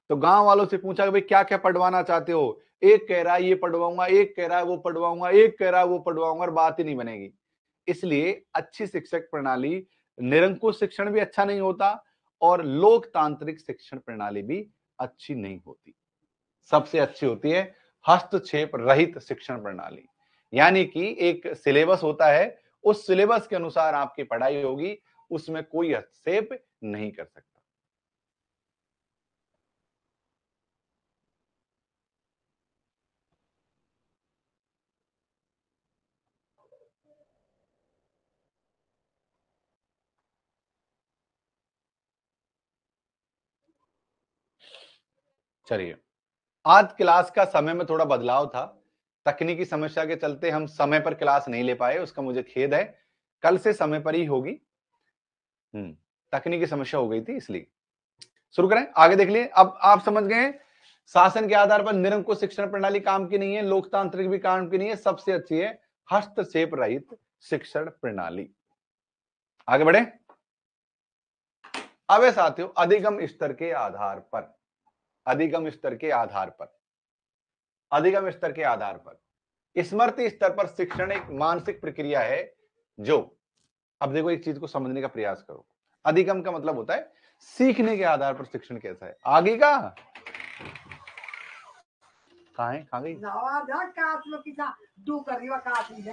तो गांव वालों से पूछा भाई क्या क्या पढ़वाना चाहते हो। एक कह रहा है ये पढ़वाऊंगा, एक कह रहा है वो पढ़वाऊंगा, एक कह रहा है वो पढ़वाऊंगा, और बात ही नहीं बनेगी। इसलिए अच्छी शिक्षक प्रणाली, निरंकुश शिक्षण भी अच्छा नहीं होता और लोकतांत्रिक शिक्षण प्रणाली भी अच्छी नहीं होती। सबसे अच्छी होती है हस्तक्षेप रहित शिक्षण प्रणाली, यानी कि एक सिलेबस होता है, उस सिलेबस के अनुसार आपकी पढ़ाई होगी, उसमें कोई हस्तक्षेप नहीं कर सकता। चलिए, आज क्लास का समय में थोड़ा बदलाव था, तकनीकी समस्या के चलते हम समय पर क्लास नहीं ले पाए, उसका मुझे खेद है। कल से समय पर ही होगी, तकनीकी समस्या हो गई थी इसलिए। शुरू करें, आगे देख लिए। अब आप समझ गए शासन के आधार पर निरंकुश शिक्षण प्रणाली काम की नहीं है, लोकतांत्रिक भी काम की नहीं है, सबसे अच्छी है हस्तक्षेप रहित शिक्षण प्रणाली। आगे बढ़े। अब साथियों, अधिगम स्तर के आधार पर, अधिगम स्तर के आधार पर, अधिगम स्तर के आधार पर, स्मृति स्तर पर शिक्षण एक मानसिक प्रक्रिया है जो, अब देखो एक चीज को समझने का प्रयास करो, अधिगम का मतलब होता है सीखने के आधार पर शिक्षण कैसा है। आगे का कहाँ है, कहाँ गई?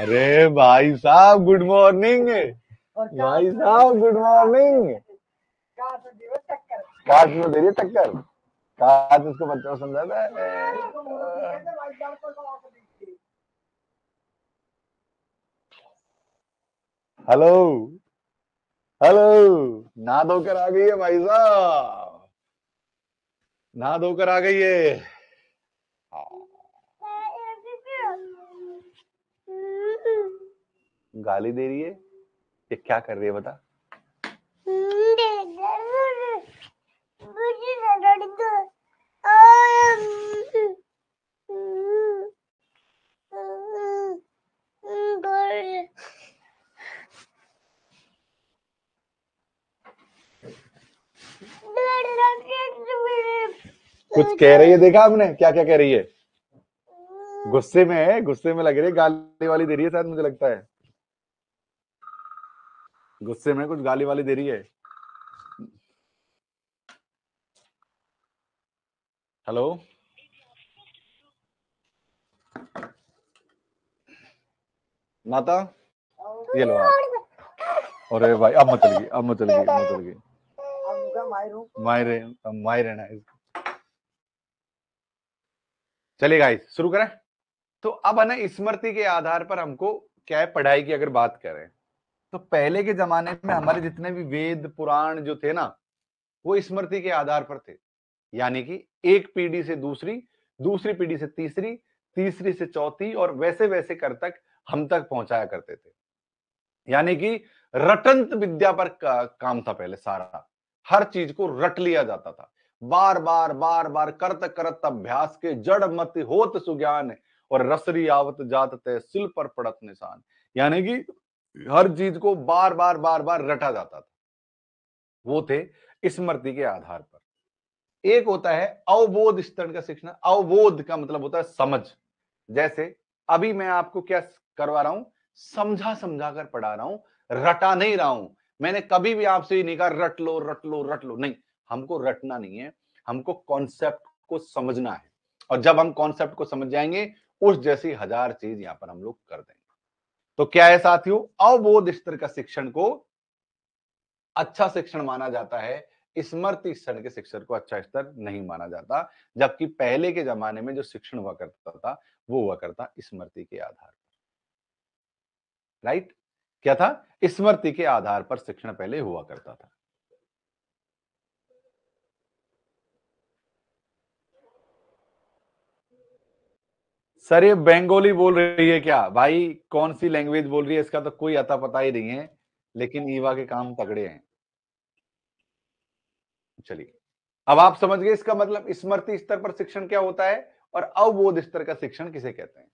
अरे भाई साहब गुड मॉर्निंग, भाई साहब गुड मॉर्निंग। काट में दे रही टक्कर, काट उसको बच्चों समझाता है। हेलो हेलो, ना धोकर आ गई है भाई साहब, ना धोकर आ गई है। गाली दे रही है, ये क्या कर रही है बता? कुछ कह रही है, देखा आपने क्या क्या कह रही है? गुस्से में है, गुस्से में लग रही है, गाली वाली दे रही है शायद, मुझे लगता है गुस्से में कुछ गाली वाली दे रही है। हेलो, माता ये लो। अरे भाई अब मत लगी, अब मत लगी, मत लगी। मायरे चलिए गाइस, शुरू करें। तो अब है ना, स्मृति के आधार पर हमको क्या है, पढ़ाई की अगर बात करें तो पहले के जमाने में हमारे जितने भी वेद पुराण जो थे ना, वो स्मृति के आधार पर थे, यानी कि एक पीढ़ी से दूसरी, दूसरी पीढ़ी से तीसरी, तीसरी से चौथी, और वैसे वैसे कर तक हम तक पहुंचाया करते थे। यानी कि रटंत विद्या पर काम था पहले, सारा हर चीज को रट लिया जाता था, बार बार बार बार, करत करत अभ्यास के, जड़ मत होत सुज्ञान, और रसरी आवत जात तय सिल पर पड़त निशान। यानी कि हर चीज को बार बार बार बार रटा जाता था। वो थे स्मृति के आधार पर। एक होता है अवबोध स्तर का शिक्षण। अवबोध का मतलब होता है समझ। जैसे अभी मैं आपको क्या करवा रहा हूं, समझा समझा कर पढ़ा रहा हूं, रटा नहीं रहा हूं। मैंने कभी भी आपसे ये नहीं कहा रट लो रट लो रट लो, नहीं, हमको रटना नहीं है, हमको कॉन्सेप्ट को समझना है। और जब हम कॉन्सेप्ट को समझ जाएंगे उस जैसी हजार चीज यहां पर हम लोग कर देंगे। तो क्या है साथियों, अवबोध स्तर का शिक्षण को अच्छा शिक्षण माना जाता है, स्मृति स्तर के शिक्षण को अच्छा स्तर नहीं माना जाता। जबकि पहले के जमाने में जो शिक्षण हुआ करता था वो हुआ करता स्मृति के आधार पर, राइट। क्या था? स्मृति के आधार पर शिक्षण पहले हुआ करता था। सर ये बंगाली बोल रही है क्या? भाई कौन सी लैंग्वेज बोल रही है इसका तो कोई अता पता ही नहीं है, लेकिन ईवा के काम तगड़े हैं। चलिए अब आप समझ गए इसका मतलब स्मृति स्तर पर शिक्षण क्या होता है और अवबोध स्तर का शिक्षण किसे कहते हैं।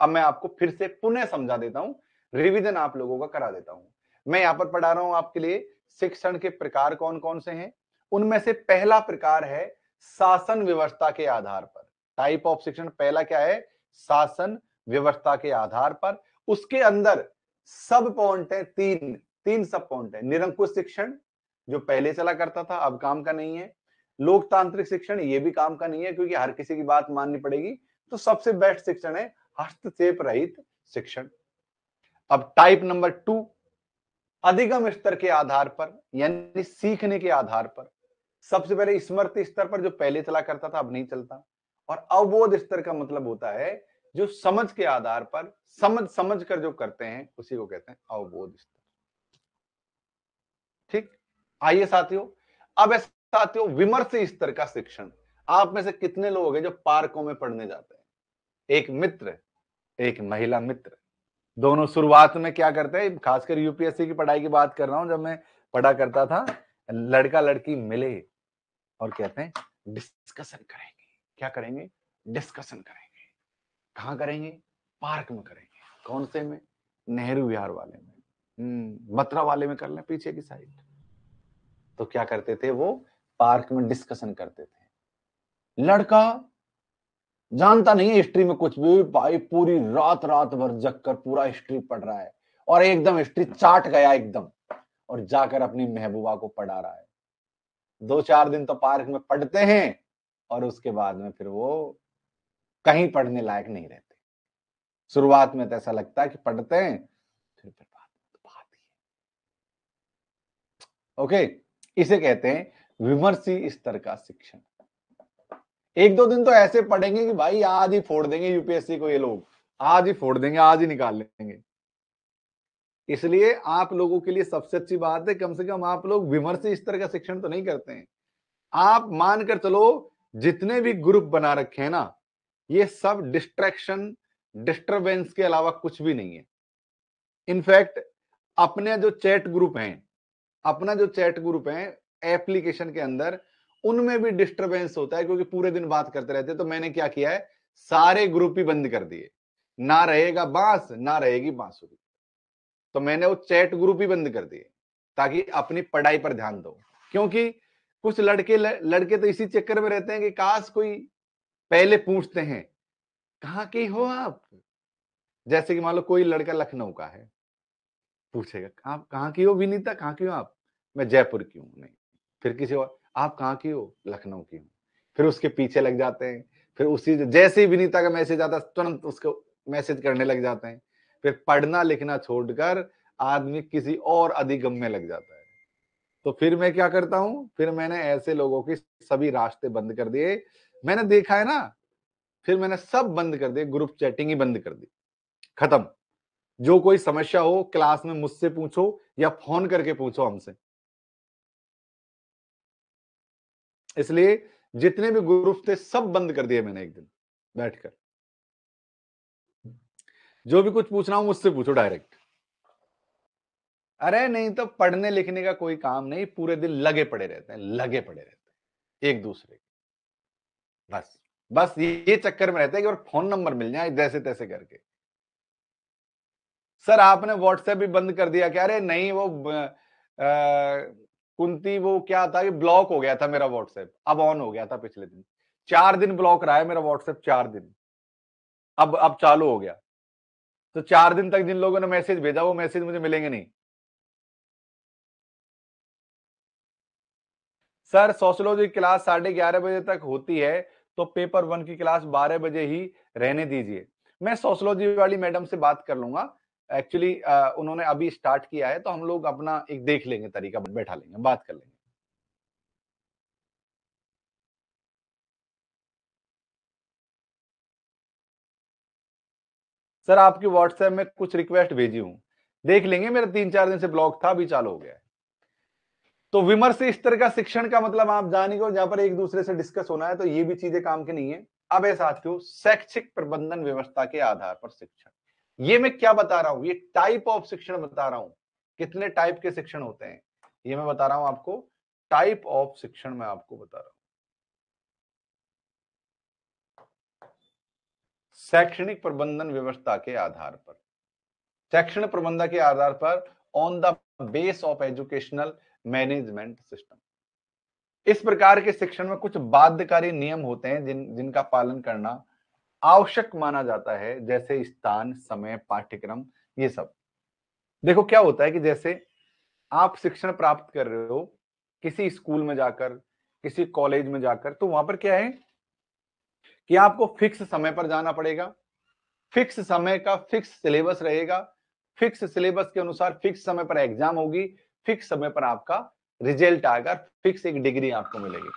अब मैं आपको फिर से पुनः समझा देता हूं, रिवीजन आप लोगों का करा देता हूं। मैं यहां पर पढ़ा रहा हूं आपके लिए शिक्षण के प्रकार कौन कौन से हैं। उनमें से पहला प्रकार है शासन व्यवस्था के आधार पर। टाइप ऑफ शिक्षण पहला क्या है? शासन व्यवस्था के आधार पर। उसके अंदर सब पॉइंट है, तीन सब पॉइंट है। निरंकुश शिक्षण जो पहले चला करता था अब काम का नहीं है। लोकतांत्रिक शिक्षण ये भी काम का नहीं है क्योंकि हर किसी की बात माननी पड़ेगी। तो सबसे बेस्ट शिक्षण है हस्तक्षेप रहित शिक्षण। अब टाइप नंबर 2 अधिगम स्तर के आधार पर, यानी सीखने के आधार पर। सबसे पहले स्मृति स्तर पर जो पहले चला करता था अब नहीं चलता। और अवबोध स्तर का मतलब होता है जो समझ के आधार पर समझ कर जो करते हैं उसी को कहते हैं अवबोध स्तर। ठीक, आइए साथियों, अब साथियों विमर्श स्तर का शिक्षण। आप में से कितने लोग हैं जो पार्कों में पढ़ने जाते हैं? एक मित्र, एक महिला मित्र, दोनों शुरुआत में क्या करते हैं, खासकर यूपीएससी की पढ़ाई की बात कर रहा हूं, जब मैं पढ़ा करता था, लड़का लड़की मिले और कहते हैं डिस्कशन करेंगे। क्या करेंगे? डिस्कशन करेंगे। कहाँ करेंगे? पार्क में करेंगे। कौन से में? नेहरू विहार वाले में, मथुरा वाले में कर लें, पीछे की साइड। तो क्या करते थे वो, पार्क में डिस्कशन करते थे। लड़का जानता नहीं है हिस्ट्री में कुछ भी, भाई पूरी रात भर जग कर पूरा हिस्ट्री पढ़ रहा है और एकदम हिस्ट्री चाट गया एकदम, और जाकर अपनी महबूबा को पढ़ा रहा है। 2-4 दिन तो पार्क में पढ़ते हैं और उसके बाद में फिर वो कहीं पढ़ने लायक नहीं रहते। शुरुआत में तो ऐसा लगता है कि पढ़ते हैं, फिर ओके। इसे कहते हैं विमर्शी स्तर का शिक्षण। 1-2 दिन तो ऐसे पढ़ेंगे कि भाई आज ही फोड़ देंगे यूपीएससी को, ये लोग आज ही फोड़ देंगे, आज ही निकाल लेंगे। इसलिए आप लोगों के लिए सबसे अच्छी बात है कम से कम आप लोग विमर्शी स्तर का शिक्षण तो नहीं करते हैं। आप मानकर चलो जितने भी ग्रुप बना रखे हैं ना, ये सब डिस्ट्रैक्शन डिस्टर्बेंस के अलावा कुछ भी नहीं है। इनफैक्ट अपने जो चैट ग्रुप हैं, एप्लीकेशन के अंदर, उनमें भी डिस्टरबेंस होता है क्योंकि पूरे दिन बात करते रहते हैं। तो मैंने क्या किया है, सारे ग्रुप ही बंद कर दिए। ना रहेगा बांस, ना रहेगी बांसुरी, तो मैंने वो चैट ग्रुप ही बंद कर दिए ताकि अपनी पढ़ाई पर ध्यान दो। क्योंकि कुछ लड़के तो इसी चक्कर में रहते हैं कि काश कोई पहले पूछते हैं कहाँ के हो आप। जैसे कि मान लो कोई लड़का लखनऊ का है, पूछेगा आप कहाँ की हो विनीता, कहाँ की हो आप? मैं जयपुर की हूँ। नहीं, फिर किसी और, आप कहाँ की हो? लखनऊ की हूँ। फिर उसके पीछे लग जाते हैं, फिर उसी जैसे ही विनीता का मैसेज आता तुरंत उसको मैसेज करने लग जाते हैं। फिर पढ़ना लिखना छोड़कर आदमी किसी और अधिगम में लग जाता है। तो फिर मैं क्या करता हूँ, फिर मैंने ऐसे लोगों के सभी रास्ते बंद कर दिए। मैंने देखा है ना, फिर मैंने सब बंद कर दिए, ग्रुप चैटिंग ही बंद कर दी, खत्म। जो कोई समस्या हो क्लास में मुझसे पूछो या फोन करके पूछो हमसे। इसलिए जितने भी ग्रुप थे सब बंद कर दिए मैंने, एक दिन बैठकर जो भी कुछ पूछना हो मुझसे पूछो डायरेक्ट। अरे नहीं तो पढ़ने लिखने का कोई काम नहीं, पूरे दिन लगे पड़े रहते हैं एक दूसरे के। बस ये चक्कर में रहते हैं कि और फोन नंबर मिल जाए जैसे तैसे करके। सर आपने व्हाट्सएप भी बंद कर दिया क्या? अरे नहीं, वो कुंती वो क्या था कि ब्लॉक हो गया था मेरा व्हाट्सएप, अब ऑन हो गया था पिछले दिन। 4 दिन ब्लॉक रहा है मेरा व्हाट्सएप, 4 दिन। अब चालू हो गया। तो 4 दिन तक जिन लोगों ने मैसेज भेजा वो मैसेज मुझे मिलेंगे नहीं। सर सोशलॉजी की क्लास 11:30 बजे तक होती है तो पेपर 1 की क्लास 12 बजे ही रहने दीजिए। मैं सोशलॉजी वाली मैडम से बात कर लूंगा, एक्चुअली उन्होंने अभी स्टार्ट किया है तो हम लोग अपना एक देख लेंगे तरीका, बैठा लेंगे, बात कर लेंगे। सर आपकी व्हाट्सएप में कुछ रिक्वेस्ट भेजी हूं, देख लेंगे, मेरा 3-4 दिन से ब्लॉक था, अभी चालू हो गया है। तो विमर्श इस तरह का शिक्षण का मतलब आप जानिए जहां पर एक दूसरे से डिस्कस होना है, तो ये भी चीजें काम की नहीं है। अब ऐसा साथियों शैक्षिक प्रबंधन व्यवस्था के आधार पर शिक्षण, ये मैं क्या बता रहा हूं, ये टाइप ऑफ शिक्षण बता रहा हूं, कितने टाइप के शिक्षण होते हैं ये मैं बता रहा हूं आपको, टाइप ऑफ शिक्षण मैं आपको बता रहा हूं। शैक्षणिक प्रबंधन व्यवस्था के आधार पर, शैक्षणिक प्रबंधन के आधार पर on the base of educational management system, इस प्रकार के शिक्षण में कुछ बाध्यकारी नियम होते हैं जिनका पालन करना आवश्यक माना जाता है, जैसे स्थान, समय, पाठ्यक्रम, ये सब। देखो क्या होता है कि जैसे आप शिक्षण प्राप्त कर रहे हो किसी स्कूल में जाकर, किसी कॉलेज में जाकर, तो वहां पर क्या है कि आपको फिक्स समय पर जाना पड़ेगा, फिक्स समय का फिक्स सिलेबस रहेगा, फिक्स सिलेबस के अनुसार फिक्स समय पर एग्जाम होगी, फिक्स समय पर आपका रिजल्ट आएगा, फिक्स एक डिग्री आपको मिलेगी।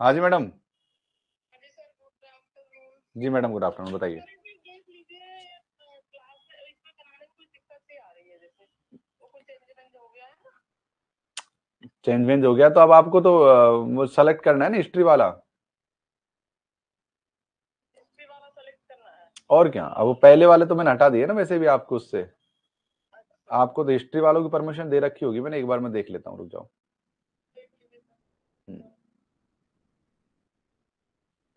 हाँ जी मैडम, जी मैडम गुड आफ्टरनून, बताइए। चेंज वेंज हो गया तो अब आपको तो सेलेक्ट करना है ना, हिस्ट्री वाला, सेलेक्ट करना है और क्या। अब वो पहले वाले तो मैंने हटा दिए ना वैसे भी आपको उससे, आपको तो हिस्ट्री वालों की परमिशन दे रखी होगी, मैंने एक बार मैं देख लेता हूँ, रुक जाओ।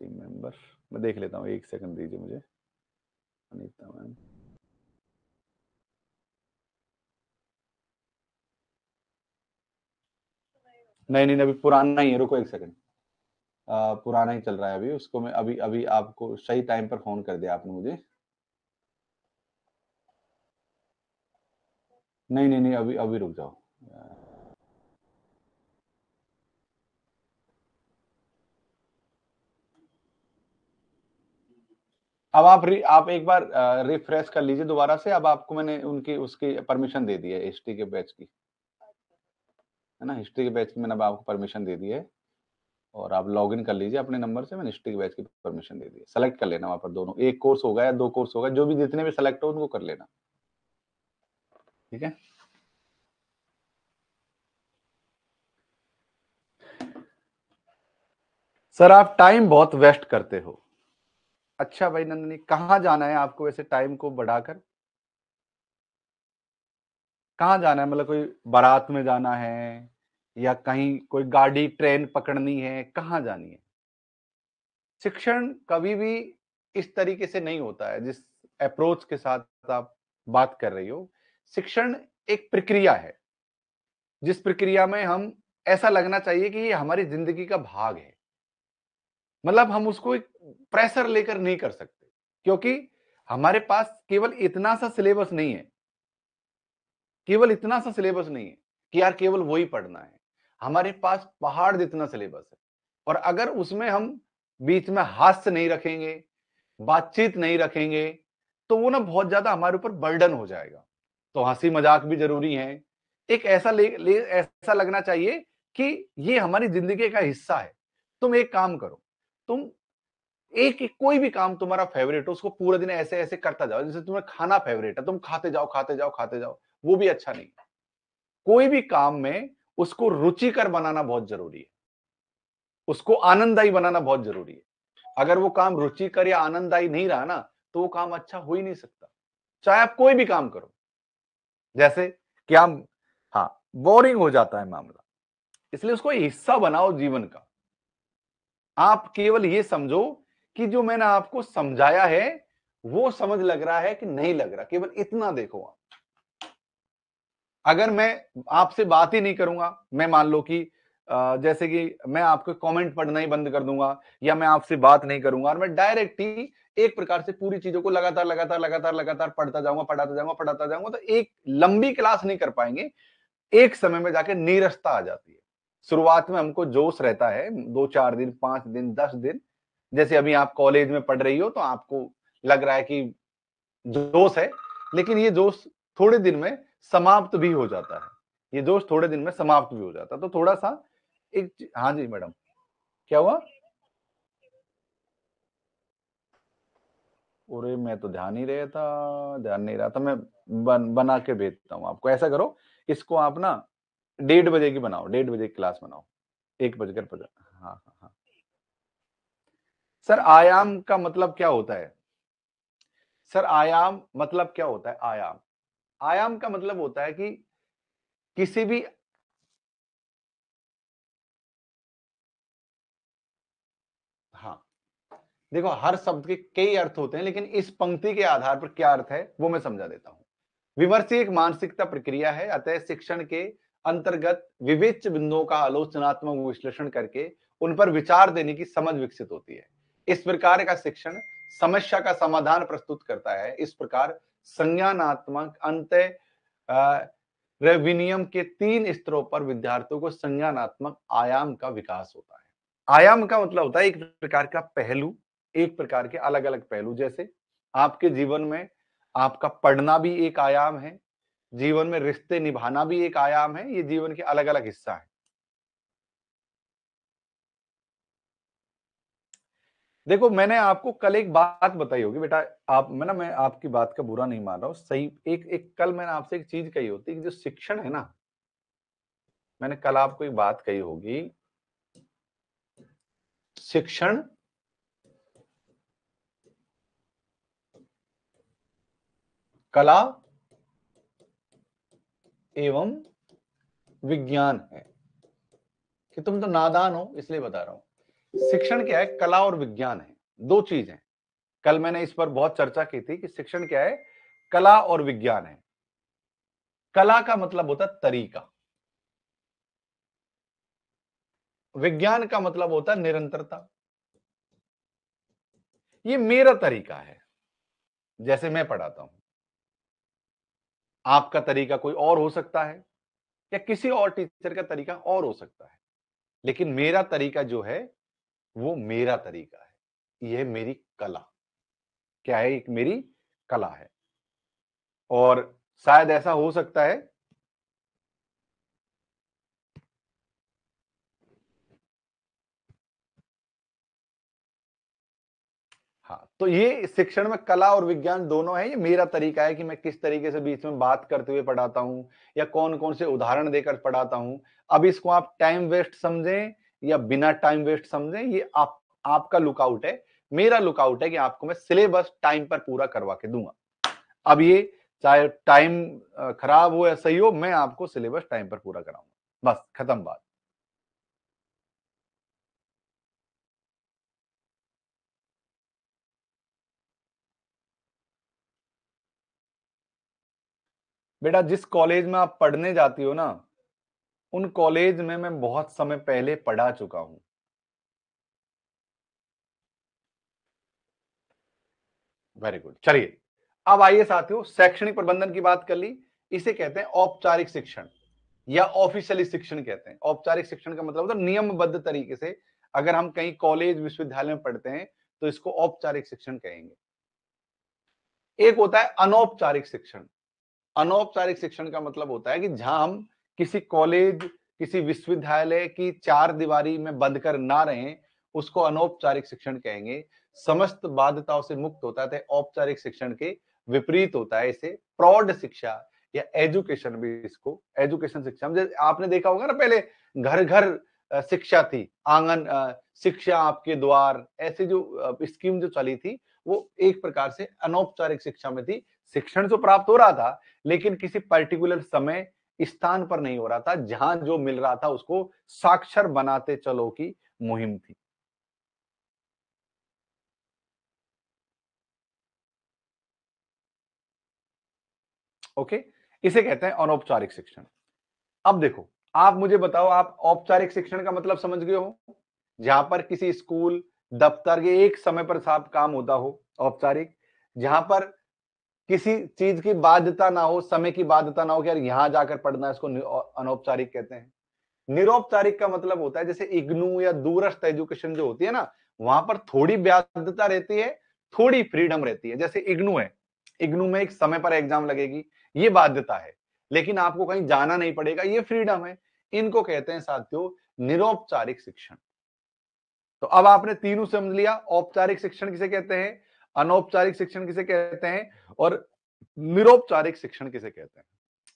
3 मेंबर मैं देख लेता हूँ, 1 सेकंड दीजिए मुझे। अनिता मैम, नहीं, अभी पुराना ही है, रुको 1 सेकंड, पुराना ही चल रहा है अभी, उसको मैं अभी आपको सही टाइम पर फोन कर दिया आपने मुझे। नहीं, अभी रुक जाओ, अब आप एक बार रिफ्रेश कर लीजिए दोबारा से। अब आपको मैंने उसकी परमिशन दे दी है हिस्ट्री के बैच की, है ना, हिस्ट्री के बैच की मैंने अब आपको परमिशन दे दी है, और आप लॉगिन कर लीजिए अपने नंबर से, मैंने हिस्ट्री के बैच की परमिशन दे दी है। सेलेक्ट कर लेना वहाँ पर, दोनों, 1 कोर्स होगा या 2 कोर्स होगा, जो भी जितने भी सेलेक्ट हो उनको कर लेना, ठीक है। सर आप टाइम बहुत वेस्ट करते हो। अच्छा भाई नंदनी, कहाँ जाना है आपको वैसे टाइम को बढ़ाकर, कहाँ जाना है, मतलब कोई बारात में जाना है या कहीं कोई गाड़ी ट्रेन पकड़नी है, कहाँ जानी है। शिक्षण कभी भी इस तरीके से नहीं होता है जिस अप्रोच के साथ आप बात कर रही हो। शिक्षण एक प्रक्रिया है जिस प्रक्रिया में हम, ऐसा लगना चाहिए कि ये हमारी जिंदगी का भाग है, मतलब हम उसको एक प्रेशर लेकर नहीं कर सकते, क्योंकि हमारे पास केवल इतना सा सिलेबस नहीं है, केवल इतना सा सिलेबस नहीं है कि यार केवल वही पढ़ना है। हमारे पास पहाड़ जितना सिलेबस है, और अगर उसमें हम बीच में हास्य नहीं रखेंगे, बातचीत नहीं रखेंगे, तो वो ना बहुत ज्यादा हमारे ऊपर बर्डन हो जाएगा। तो हंसी मजाक भी जरूरी है, एक ऐसा लगना चाहिए कि ये हमारी जिंदगी का हिस्सा है। तुम एक काम करो, तुम कोई भी काम तुम्हारा फेवरेट हो उसको पूरा दिन ऐसे ऐसे करता जाओ, जैसे तुम्हें खाना फेवरेट है, तुम खाते जाओ, वो भी अच्छा नहीं। कोई भी काम में उसको रुचिकर बनाना बहुत जरूरी है, उसको आनंददायी बनाना बहुत जरूरी है। अगर वो काम रुचिकर या आनंददायी नहीं रहा ना, तो वो काम अच्छा हो ही नहीं सकता, चाहे आप कोई भी काम करो। जैसे कि हम, हाँ, बोरिंग हो जाता है मामला, इसलिए उसको हिस्सा बनाओ जीवन का। आप केवल ये समझो कि जो मैंने आपको समझाया है वो समझ लग रहा है कि नहीं लग रहा, केवल इतना देखो आप। अगर मैं आपसे बात ही नहीं करूंगा, मैं मान लो कि जैसे कि मैं आपको कमेंट पढ़ना ही बंद कर दूंगा या मैं आपसे बात नहीं करूंगा और मैं डायरेक्ट ही एक प्रकार से पूरी चीजों को लगातार लगातार लगातार लगातार पढ़ता जाऊंगा तो एक लंबी क्लास नहीं कर पाएंगे। एक समय में जाके नीरसता आ जाती है। शुरुआत में हमको जोश रहता है, 2-4 दिन, 5 दिन, 10 दिन, जैसे अभी आप कॉलेज में पढ़ रही हो तो आपको लग रहा है कि जोश है, लेकिन ये जोश थोड़े दिन में समाप्त भी हो जाता है। तो थोड़ा सा एक, हाँ जी मैडम, क्या हुआ? अरे मैं तो ध्यान नहीं रहा था। मैं बना के भेजता हूँ आपको। ऐसा करो, इसको आप ना 1:30 बजे की बनाओ, 1:30 बजे की क्लास बनाओ, 1:50। हाँ। सर आयाम का मतलब क्या होता है? सर आयाम मतलब क्या होता है? आयाम का मतलब होता है कि किसी भी देखो, हर शब्द के कई अर्थ होते हैं, लेकिन इस पंक्ति के आधार पर क्या अर्थ है वो मैं समझा देता हूं। विमर्शी एक मानसिकता प्रक्रिया है, अतः शिक्षण के अंतर्गत विवेच्य बिंदुओं का आलोचनात्मक विश्लेषण करके उन पर विचार देने की समझ विकसित होती है। इस प्रकार का शिक्षण समस्या का समाधान प्रस्तुत करता है। इस प्रकार संज्ञानात्मक अंतः विनियम के 3 स्तरों पर विद्यार्थियों को संज्ञानात्मक आयाम का विकास होता है। आयाम का मतलब होता है एक प्रकार का पहलू, एक प्रकार के अलग अलग पहलू। जैसे आपके जीवन में आपका पढ़ना भी एक आयाम है, जीवन में रिश्ते निभाना भी एक आयाम है। ये जीवन के अलग अलग हिस्सा है। देखो, मैंने आपको कल एक बात बताई होगी बेटा, आप, मैं आपकी बात का बुरा नहीं मान रहा हूं, सही। एक कल मैंने आपसे एक चीज कही होती है कि जो शिक्षण है ना, मैंने कल आपको एक बात कही होगी, शिक्षण कला एवं विज्ञान है। कि तुम तो नादान हो इसलिए बता रहा हूं। शिक्षण क्या है? कला और विज्ञान है, 2 चीज है। कल मैंने इस पर बहुत चर्चा की थी कि शिक्षण क्या है, कला और विज्ञान है। कला का मतलब होता है तरीका, विज्ञान का मतलब होता है निरंतरता। ये मेरा तरीका है, जैसे मैं पढ़ाता हूं। आपका तरीका कोई और हो सकता है या किसी और टीचर का तरीका और हो सकता है, लेकिन मेरा तरीका जो है वो मेरा तरीका है। यह मेरी कला क्या है? एक मेरी कला है। और शायद ऐसा हो सकता है हाँ, तो ये शिक्षण में कला और विज्ञान दोनों है। ये मेरा तरीका है कि मैं किस तरीके से बीच में बात करते हुए पढ़ाता हूँ या कौन कौन से उदाहरण देकर पढ़ाता हूँ। अब इसको आप टाइम वेस्ट समझें या बिना टाइम वेस्ट समझें, ये आपका लुकआउट है। मेरा लुकआउट है कि आपको मैं सिलेबस टाइम पर पूरा करवा के दूंगा। अब ये चाहे टाइम खराब हो या सही हो, मैं आपको सिलेबस टाइम पर पूरा कराऊंगा, बस खत्म बात। बेटा जिस कॉलेज में आप पढ़ने जाती हो ना, उन कॉलेज में मैं बहुत समय पहले पढ़ा चुका हूं। Very good. चलिए अब आइए साथियों, शैक्षणिक प्रबंधन की बात कर ली। इसे कहते हैं औपचारिक शिक्षण या ऑफिशियली शिक्षण कहते हैं। औपचारिक शिक्षण का मतलब होता है नियमबद्ध तरीके से। अगर हम कहीं कॉलेज विश्वविद्यालय में पढ़ते हैं तो इसको औपचारिक शिक्षण कहेंगे। एक होता है अनौपचारिक शिक्षण। अनौपचारिक शिक्षण का मतलब होता है कि जहां हम किसी कॉलेज, किसी विश्वविद्यालय की 4 दीवारी में बंद कर ना रहें, उसको अनौपचारिक शिक्षण कहेंगे। समस्त बाध्यताओं से मुक्त होता है, औपचारिक शिक्षण के विपरीत होता है। इसे प्रौढ़ शिक्षा या एजुकेशन भी, इसको एजुकेशन शिक्षा, जैसे आपने देखा होगा ना, पहले घर घर शिक्षा थी, आंगन शिक्षा, आपके द्वार, ऐसे जो स्कीम जो चली थी वो एक प्रकार से अनौपचारिक शिक्षा में थी। शिक्षण तो प्राप्त हो रहा था लेकिन किसी पर्टिकुलर समय स्थान पर नहीं हो रहा था। जहां जो मिल रहा था उसको साक्षर बनाते चलो की मुहिम थी। ओके, इसे कहते हैं अनौपचारिक शिक्षण। अब देखो, आप मुझे बताओ, आप औपचारिक शिक्षण का मतलब समझ गए हो, जहां पर किसी स्कूल दफ्तर के एक समय पर साफ काम होता हो औपचारिक, जहां पर किसी चीज की बाध्यता ना हो, समय की बाध्यता ना हो कि यार यहाँ जाकर पढ़ना है, इसको अनौपचारिक कहते हैं। निरौपचारिक का मतलब होता है जैसे इग्नू या दूरस्थ एजुकेशन जो होती है ना, वहां पर थोड़ी बाध्यता रहती है, थोड़ी फ्रीडम रहती है। जैसे इग्नू है, इग्नू में एक समय पर एग्जाम लगेगी, ये बाध्यता है, लेकिन आपको कहीं जाना नहीं पड़ेगा, ये फ्रीडम है। इनको कहते हैं साथियों निरौपचारिक शिक्षण। तो अब आपने तीनों समझ लिया, औपचारिक शिक्षण किसे कहते हैं, अनौपचारिक शिक्षण किसे कहते हैं और निरौपचारिक शिक्षण किसे कहते हैं।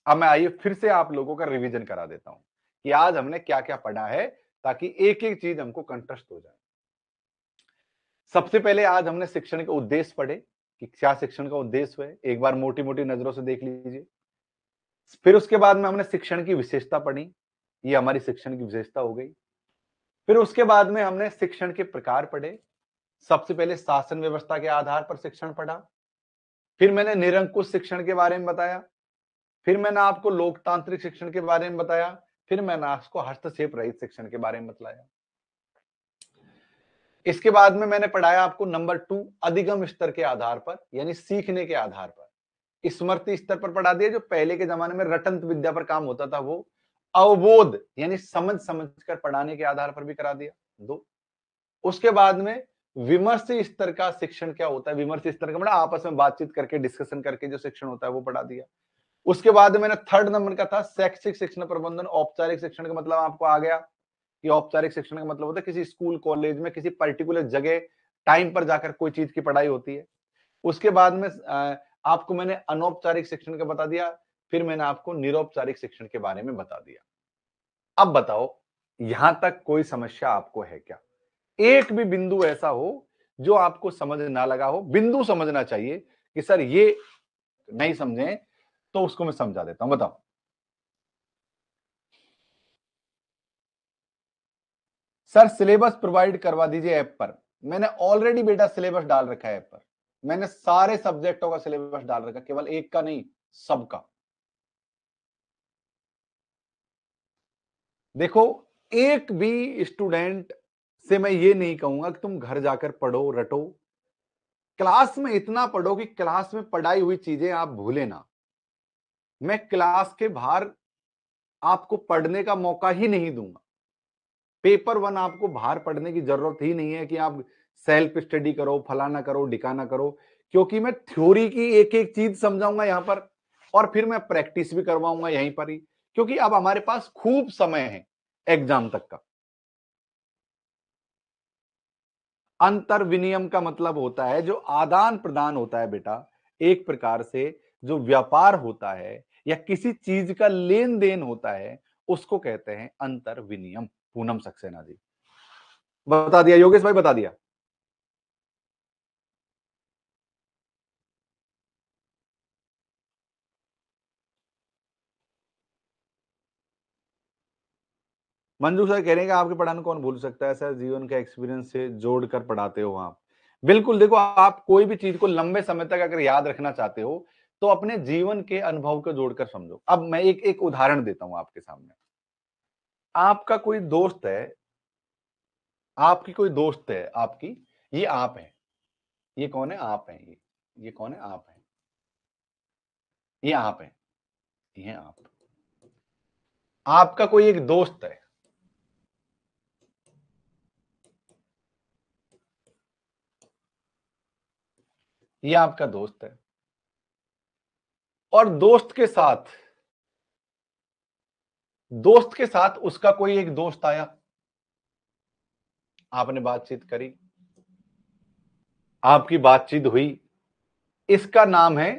अब मैं आइए फिर से आप लोगों का रिवीजन करा देता हूं कि आज हमने क्या क्या पढ़ा है, ताकि एक एक चीज हमको कंट्रास्ट हो जाए। सबसे पहले आज हमने शिक्षण के उद्देश्य पढ़े कि क्या शिक्षण का उद्देश्य है, एक बार मोटी मोटी नजरों से देख लीजिए। फिर उसके बाद में हमने शिक्षण की विशेषता पढ़ी, ये हमारी शिक्षण की विशेषता हो गई। फिर उसके बाद में हमने शिक्षण के प्रकार पढ़े, सबसे पहले शासन व्यवस्था के आधार पर शिक्षण पढ़ा, फिर मैंने निरंकुश शिक्षण के बारे में बताया, फिर मैंने आपको लोकतांत्रिक शिक्षण के बारे में बताया, फिर मैंने आपको हस्तक्षेप रहित शिक्षण के बारे में बताया। इसके बाद में मैंने पढ़ाया आपको नंबर 2 अधिगम स्तर के आधार पर, यानी सीखने के आधार पर, स्मृति स्तर पर पढ़ा दिया। जो पहले के जमाने में रटंत विद्या पर काम होता था, वो अवबोध यानी समझ कर पढ़ाने के आधार पर भी करा दिया 2। उसके बाद में विमर्श स्तर का शिक्षण क्या होता है, विमर्श स्तर का मतलब आपस में बातचीत करके डिस्कशन करके जो शिक्षण होता है वो पढ़ा दिया। उसके बाद मैंने 3rd नंबर का था शैक्षिक शिक्षण प्रबंधन। औपचारिक शिक्षण का मतलब आपको आ गया कि औपचारिक शिक्षण का मतलब होता है किसी स्कूल कॉलेज में किसी पर्टिकुलर जगह टाइम पर जाकर कोई चीज की पढ़ाई होती है। उसके बाद में आपको मैंने अनौपचारिक शिक्षण का बता दिया, फिर मैंने आपको निरौपचारिक शिक्षण के बारे में बता दिया। अब बताओ यहां तक कोई समस्या आपको है क्या, एक भी बिंदु ऐसा हो जो आपको समझ ना लगा हो। बिंदु समझना चाहिए कि सर ये नहीं समझे तो उसको मैं समझा देता हूं। बताओ सर सिलेबस प्रोवाइड करवा दीजिए ऐप पर। मैंने ऑलरेडी बेटा सिलेबस डाल रखा है ऐप पर, मैंने सारे सब्जेक्टों का सिलेबस डाल रखा, केवल एक का नहीं, सबका। देखो एक भी स्टूडेंट से मैं ये नहीं कहूंगा कि तुम घर जाकर पढ़ो रटो, क्लास में इतना पढ़ो कि क्लास में पढ़ाई हुई चीजें आप भूले ना। मैं क्लास के बाहर आपको पढ़ने का मौका ही नहीं दूंगा। पेपर 1 आपको बाहर पढ़ने की जरूरत ही नहीं है कि आप सेल्फ स्टडी करो, फलाना करो, ढिकाना करो, क्योंकि मैं थ्योरी की एक एक चीज समझाऊंगा यहाँ पर और फिर मैं प्रैक्टिस भी करवाऊंगा यहीं पर ही, क्योंकि अब हमारे पास खूब समय है एग्जाम तक का। अंतर विनियम का मतलब होता है जो आदान प्रदान होता है बेटा, एक प्रकार से जो व्यापार होता है या किसी चीज का लेन देन होता है उसको कहते हैं अंतर विनियम। पूनम सक्सेना जी बता दिया, योगेश भाई बता दिया। मंजू सर कह रहे हैं कि आपके पढ़ाने कौन भूल सकता है सर, जीवन के एक्सपीरियंस से जोड़कर पढ़ाते हो आप। बिल्कुल, देखो आप कोई भी चीज को लंबे समय तक अगर याद रखना चाहते हो तो अपने जीवन के अनुभव को जोड़कर समझो। अब मैं एक उदाहरण देता हूं आपके सामने। आपका कोई दोस्त है, आपकी कोई दोस्त है आपकी, ये आप है, ये कौन है आप है, ये कौन है आप है, ये आप है, ये आप। आपका कोई एक दोस्त है, ये आपका दोस्त है, और दोस्त के साथ उसका कोई एक दोस्त आया, आपने बातचीत करी, आपकी बातचीत हुई, इसका नाम है,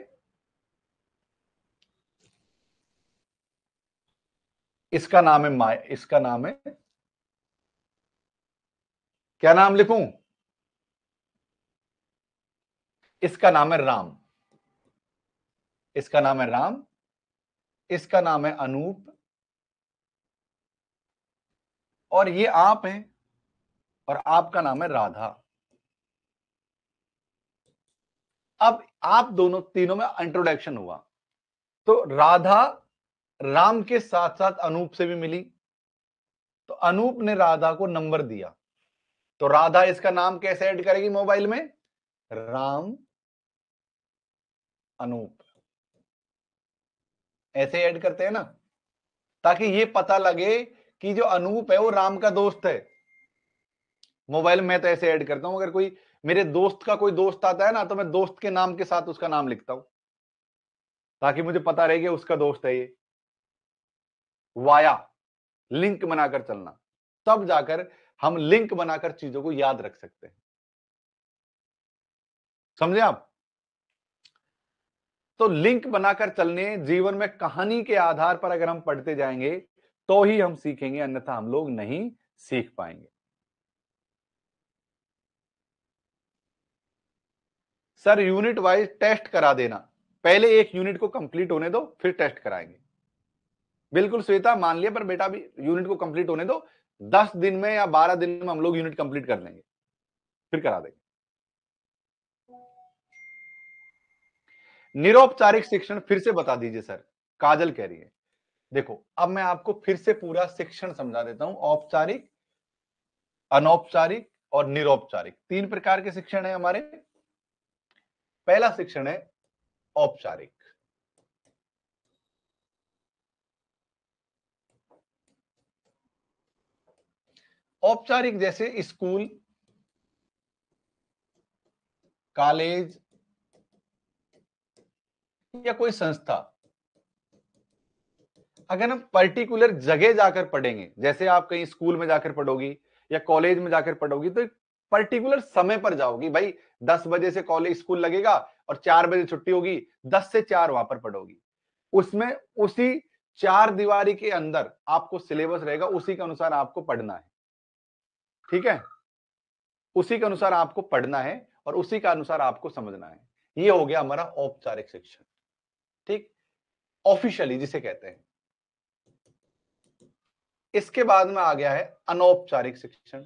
इसका नाम है माया, इसका नाम है, क्या नाम लिखूं, इसका नाम है राम, इसका नाम है राम, इसका नाम है अनूप, और ये आप हैं और आपका नाम है राधा। अब आप दोनों तीनों में इंट्रोडक्शन हुआ, तो राधा राम के साथ साथ अनूप से भी मिली, तो अनूप ने राधा को नंबर दिया, तो राधा इसका नाम कैसे ऐड करेगी मोबाइल में? राम अनूप, ऐसे ऐड करते हैं ना, ताकि ये पता लगे कि जो अनूप है वो राम का दोस्त है। मोबाइल में तो ऐसे ऐड करता हूं, अगर कोई मेरे दोस्त का कोई दोस्त आता है ना, तो मैं दोस्त के नाम के साथ उसका नाम लिखता हूं, ताकि मुझे पता रहे कि उसका दोस्त है ये। वाया लिंक बनाकर चलना, तब जाकर हम लिंक बनाकर चीजों को याद रख सकते हैं। समझे आप? तो लिंक बनाकर चलने, जीवन में कहानी के आधार पर अगर हम पढ़ते जाएंगे तो ही हम सीखेंगे, अन्यथा हम लोग नहीं सीख पाएंगे। सर यूनिट वाइज टेस्ट करा देना, पहले एक यूनिट को कंप्लीट होने दो फिर टेस्ट कराएंगे। बिल्कुल श्वेता, मान लिया, पर बेटा भी यूनिट को कंप्लीट होने दो, 10 दिन में या 12 दिन में हम लोग यूनिट कंप्लीट कर लेंगे, फिर करा देंगे। निरौपचारिक शिक्षण फिर से बता दीजिए सर, काजल कह रही है। देखो अब मैं आपको फिर से पूरा शिक्षण समझा देता हूं। औपचारिक, अनौपचारिक और निरौपचारिक, 3 प्रकार के शिक्षण है हमारे। पहला शिक्षण है औपचारिक। औपचारिक जैसे स्कूल, कॉलेज या कोई संस्था। अगर हम पर्टिकुलर जगह जाकर पढ़ेंगे, जैसे आप कहीं स्कूल में जाकर पढ़ोगी या कॉलेज में जाकर पढ़ोगी, तो एक पर्टिकुलर समय पर जाओगी। भाई 10 बजे से कॉलेज स्कूल लगेगा और 4 बजे छुट्टी होगी, 10 से 4 वहां पर पढ़ोगी। उसमें उसी 4 दीवारी के अंदर आपको सिलेबस रहेगा, उसी के अनुसार आपको पढ़ना है। ठीक है, उसी के अनुसार आपको पढ़ना है और उसी के अनुसार आपको समझना है। ये हो गया हमारा औपचारिक शिक्षण। ठीक, ऑफिशियली जिसे कहते हैं। इसके बाद में आ गया है अनौपचारिक शिक्षण।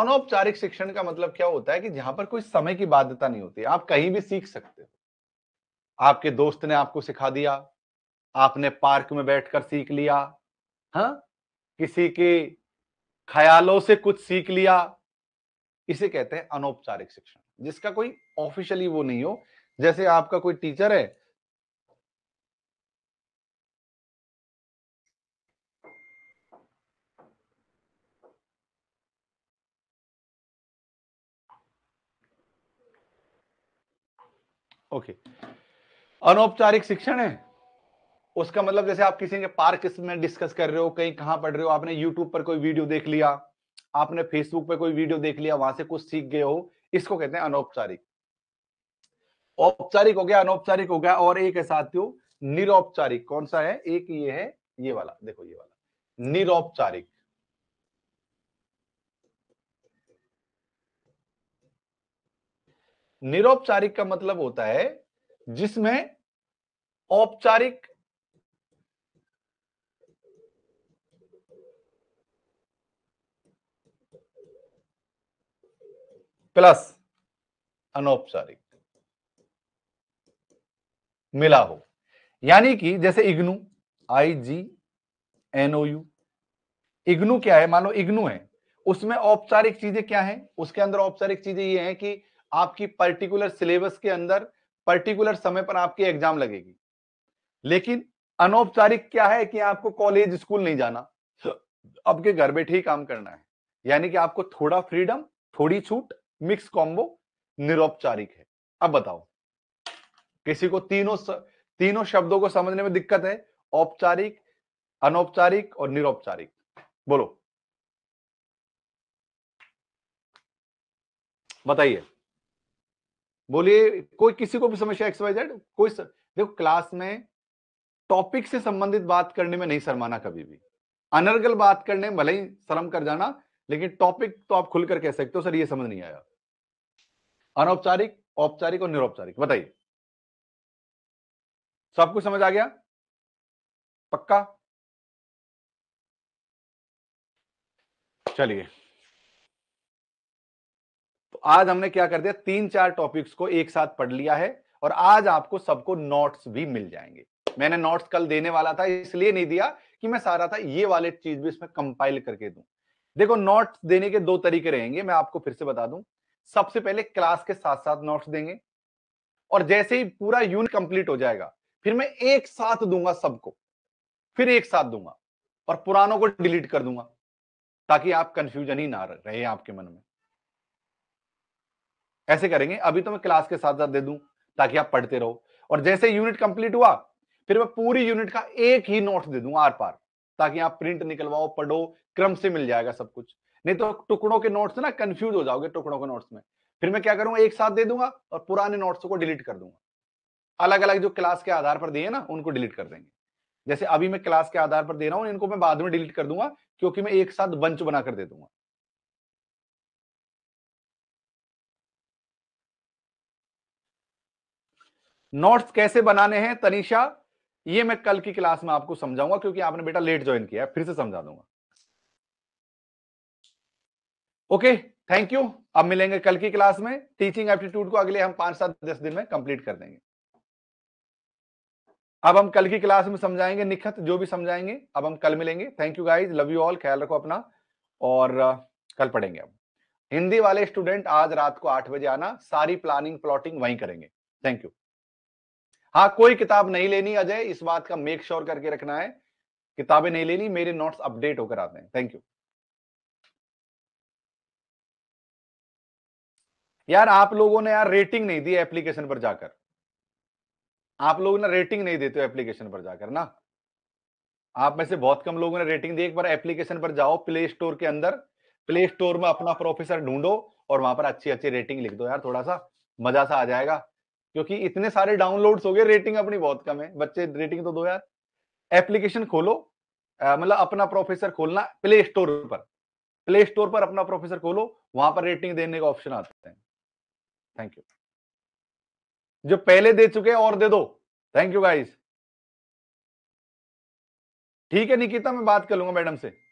अनौपचारिक शिक्षण का मतलब क्या होता है कि जहां पर कोई समय की बाध्यता नहीं होती, आप कहीं भी सीख सकते हो। आपके दोस्त ने आपको सिखा दिया, आपने पार्क में बैठकर सीख लिया, हाँ, किसी के ख्यालों से कुछ सीख लिया, इसे कहते हैं अनौपचारिक शिक्षण, जिसका कोई ऑफिशियली वो नहीं हो। जैसे आपका कोई टीचर है, ओके, अनौपचारिक शिक्षण है। उसका मतलब जैसे आप किसी के पार्क में डिस्कस कर रहे हो, कहीं कहाँ पढ़ रहे हो, आपने YouTube पर कोई वीडियो देख लिया, आपने Facebook पर कोई वीडियो देख लिया, वहां से कुछ सीख गए हो, इसको कहते हैं अनौपचारिक। औपचारिक हो गया, अनौपचारिक हो गया, और एक है साथियों निरौपचारिक। कौन सा है? एक ये है, ये वाला देखो, ये वाला निरौपचारिक। निरौपचारिक का मतलब होता है जिसमें औपचारिक प्लस अनौपचारिक मिला हो। यानी कि जैसे इग्नू, IGNOU, इग्नू क्या है? मान लो इग्नू है, उसमें औपचारिक चीजें क्या हैं? उसके अंदर औपचारिक चीजें ये हैं कि आपकी पर्टिकुलर सिलेबस के अंदर पर्टिकुलर समय पर आपकी एग्जाम लगेगी। लेकिन अनौपचारिक क्या है कि आपको कॉलेज स्कूल नहीं जाना, आपके घर बैठे ही काम करना है, यानी कि आपको थोड़ा फ्रीडम थोड़ी छूट, मिक्स कॉम्बो निरौपचारिक है। अब बताओ किसी को तीनों शब्दों को समझने में दिक्कत है, औपचारिक, अनौपचारिक और निरौपचारिक, बोलो बताइए, बोलिए, कोई किसी को भी समस्या? XYZ कोई देखो क्लास में टॉपिक से संबंधित बात करने में नहीं शर्माना कभी भी। अनर्गल बात करने में भले ही शर्म कर जाना, लेकिन टॉपिक तो आप खुलकर कह सकते हो सर ये समझ नहीं आया। अनौपचारिक, औपचारिक और निरौपचारिक, बताइए सबको समझ आ गया? पक्का? चलिए, तो आज हमने क्या कर दिया, 3-4 टॉपिक्स को एक साथ पढ़ लिया है और आज आपको सबको नोट्स भी मिल जाएंगे। मैंने नोट्स कल देने वाला था, इसलिए नहीं दिया कि मैं सारा था ये वाले चीज भी इसमें कंपाइल करके दूं। देखो नोट्स देने के दो तरीके रहेंगे, मैं आपको फिर से बता दूं। सबसे पहले क्लास के साथ साथ नोट्स देंगे और जैसे ही पूरा यूनिट कंप्लीट हो जाएगा फिर मैं एक साथ दूंगा सबको, फिर एक साथ दूंगा और पुरानों को डिलीट कर दूंगा ताकि आप कंफ्यूजन ही ना रहे आपके मन में। ऐसे करेंगे। अभी तो मैं क्लास के साथ साथ दे दूं ताकि आप पढ़ते रहो और जैसे यूनिट कंप्लीट हुआ फिर मैं पूरी यूनिट का एक ही नोट्स दे दूं आर पार, ताकि आप प्रिंट निकलवाओ, पढ़ो, क्रम से मिल जाएगा सब कुछ। नहीं तो टुकड़ों के नोट्स ना कंफ्यूज हो जाओगे टुकड़ों के नोट्स में। फिर मैं क्या करूंगा, एक साथ दे दूंगा और पुराने नोट्स को डिलीट कर दूंगा। अलग अलग जो क्लास के आधार पर दिए ना उनको डिलीट कर देंगे। जैसे अभी मैं क्लास के आधार पर दे रहा हूं, इनको मैं बाद में डिलीट कर दूंगा क्योंकि मैं एक साथ बंच बनाकर दे दूंगा। नोट्स कैसे बनाने हैं तनिषा, ये मैं कल की क्लास में आपको समझाऊंगा क्योंकि आपने बेटा लेट ज्वाइन किया है, फिर से समझा दूंगा। Okay, thank you. अब मिलेंगे कल की क्लास में। टीचिंग एप्टीट्यूड को अगले हम 5-7-10 दिन में कंप्लीट कर देंगे। अब हम कल की क्लास में समझाएंगे, निखत जो भी समझाएंगे। अब हम कल मिलेंगे। Thank you guys, love you all. ख्याल रखो अपना और कल पढ़ेंगे। अब हिंदी वाले स्टूडेंट आज रात को 8 बजे आना, सारी प्लानिंग प्लॉटिंग वहीं करेंगे। Thank you. हाँ, कोई किताब नहीं लेनी अजय, इस बात का मेक श्योर करके रखना है, किताबें नहीं लेनी। मेरे नोट्स अपडेट होकर आते हैं। थैंक यू यार, आप लोगों ने यार रेटिंग नहीं दी एप्लीकेशन पर जाकर। आप लोग ना रेटिंग नहीं देते हो एप्लीकेशन पर जाकर ना, आप में से बहुत कम लोगों ने रेटिंग दी। एक बार एप्लीकेशन पर जाओ, प्ले स्टोर के अंदर, प्ले स्टोर में अपना प्रोफेसर ढूंढो और वहां पर अच्छी रेटिंग लिख दो यार, थोड़ा सा मजा सा आ जाएगा। क्योंकि इतने सारे डाउनलोड्स हो गए, रेटिंग अपनी बहुत कम है। बच्चे रेटिंग तो दो यार। एप्लीकेशन खोलो, मतलब अपना प्रोफेसर खोलना प्ले स्टोर पर, प्ले स्टोर पर अपना प्रोफेसर खोलो, वहां पर रेटिंग देने का ऑप्शन आता है। Thank you. जो पहले दे चुके हैं और दे दो। Thank you guys. ठीक है निकिता, मैं बात कर लूंगा मैडम से।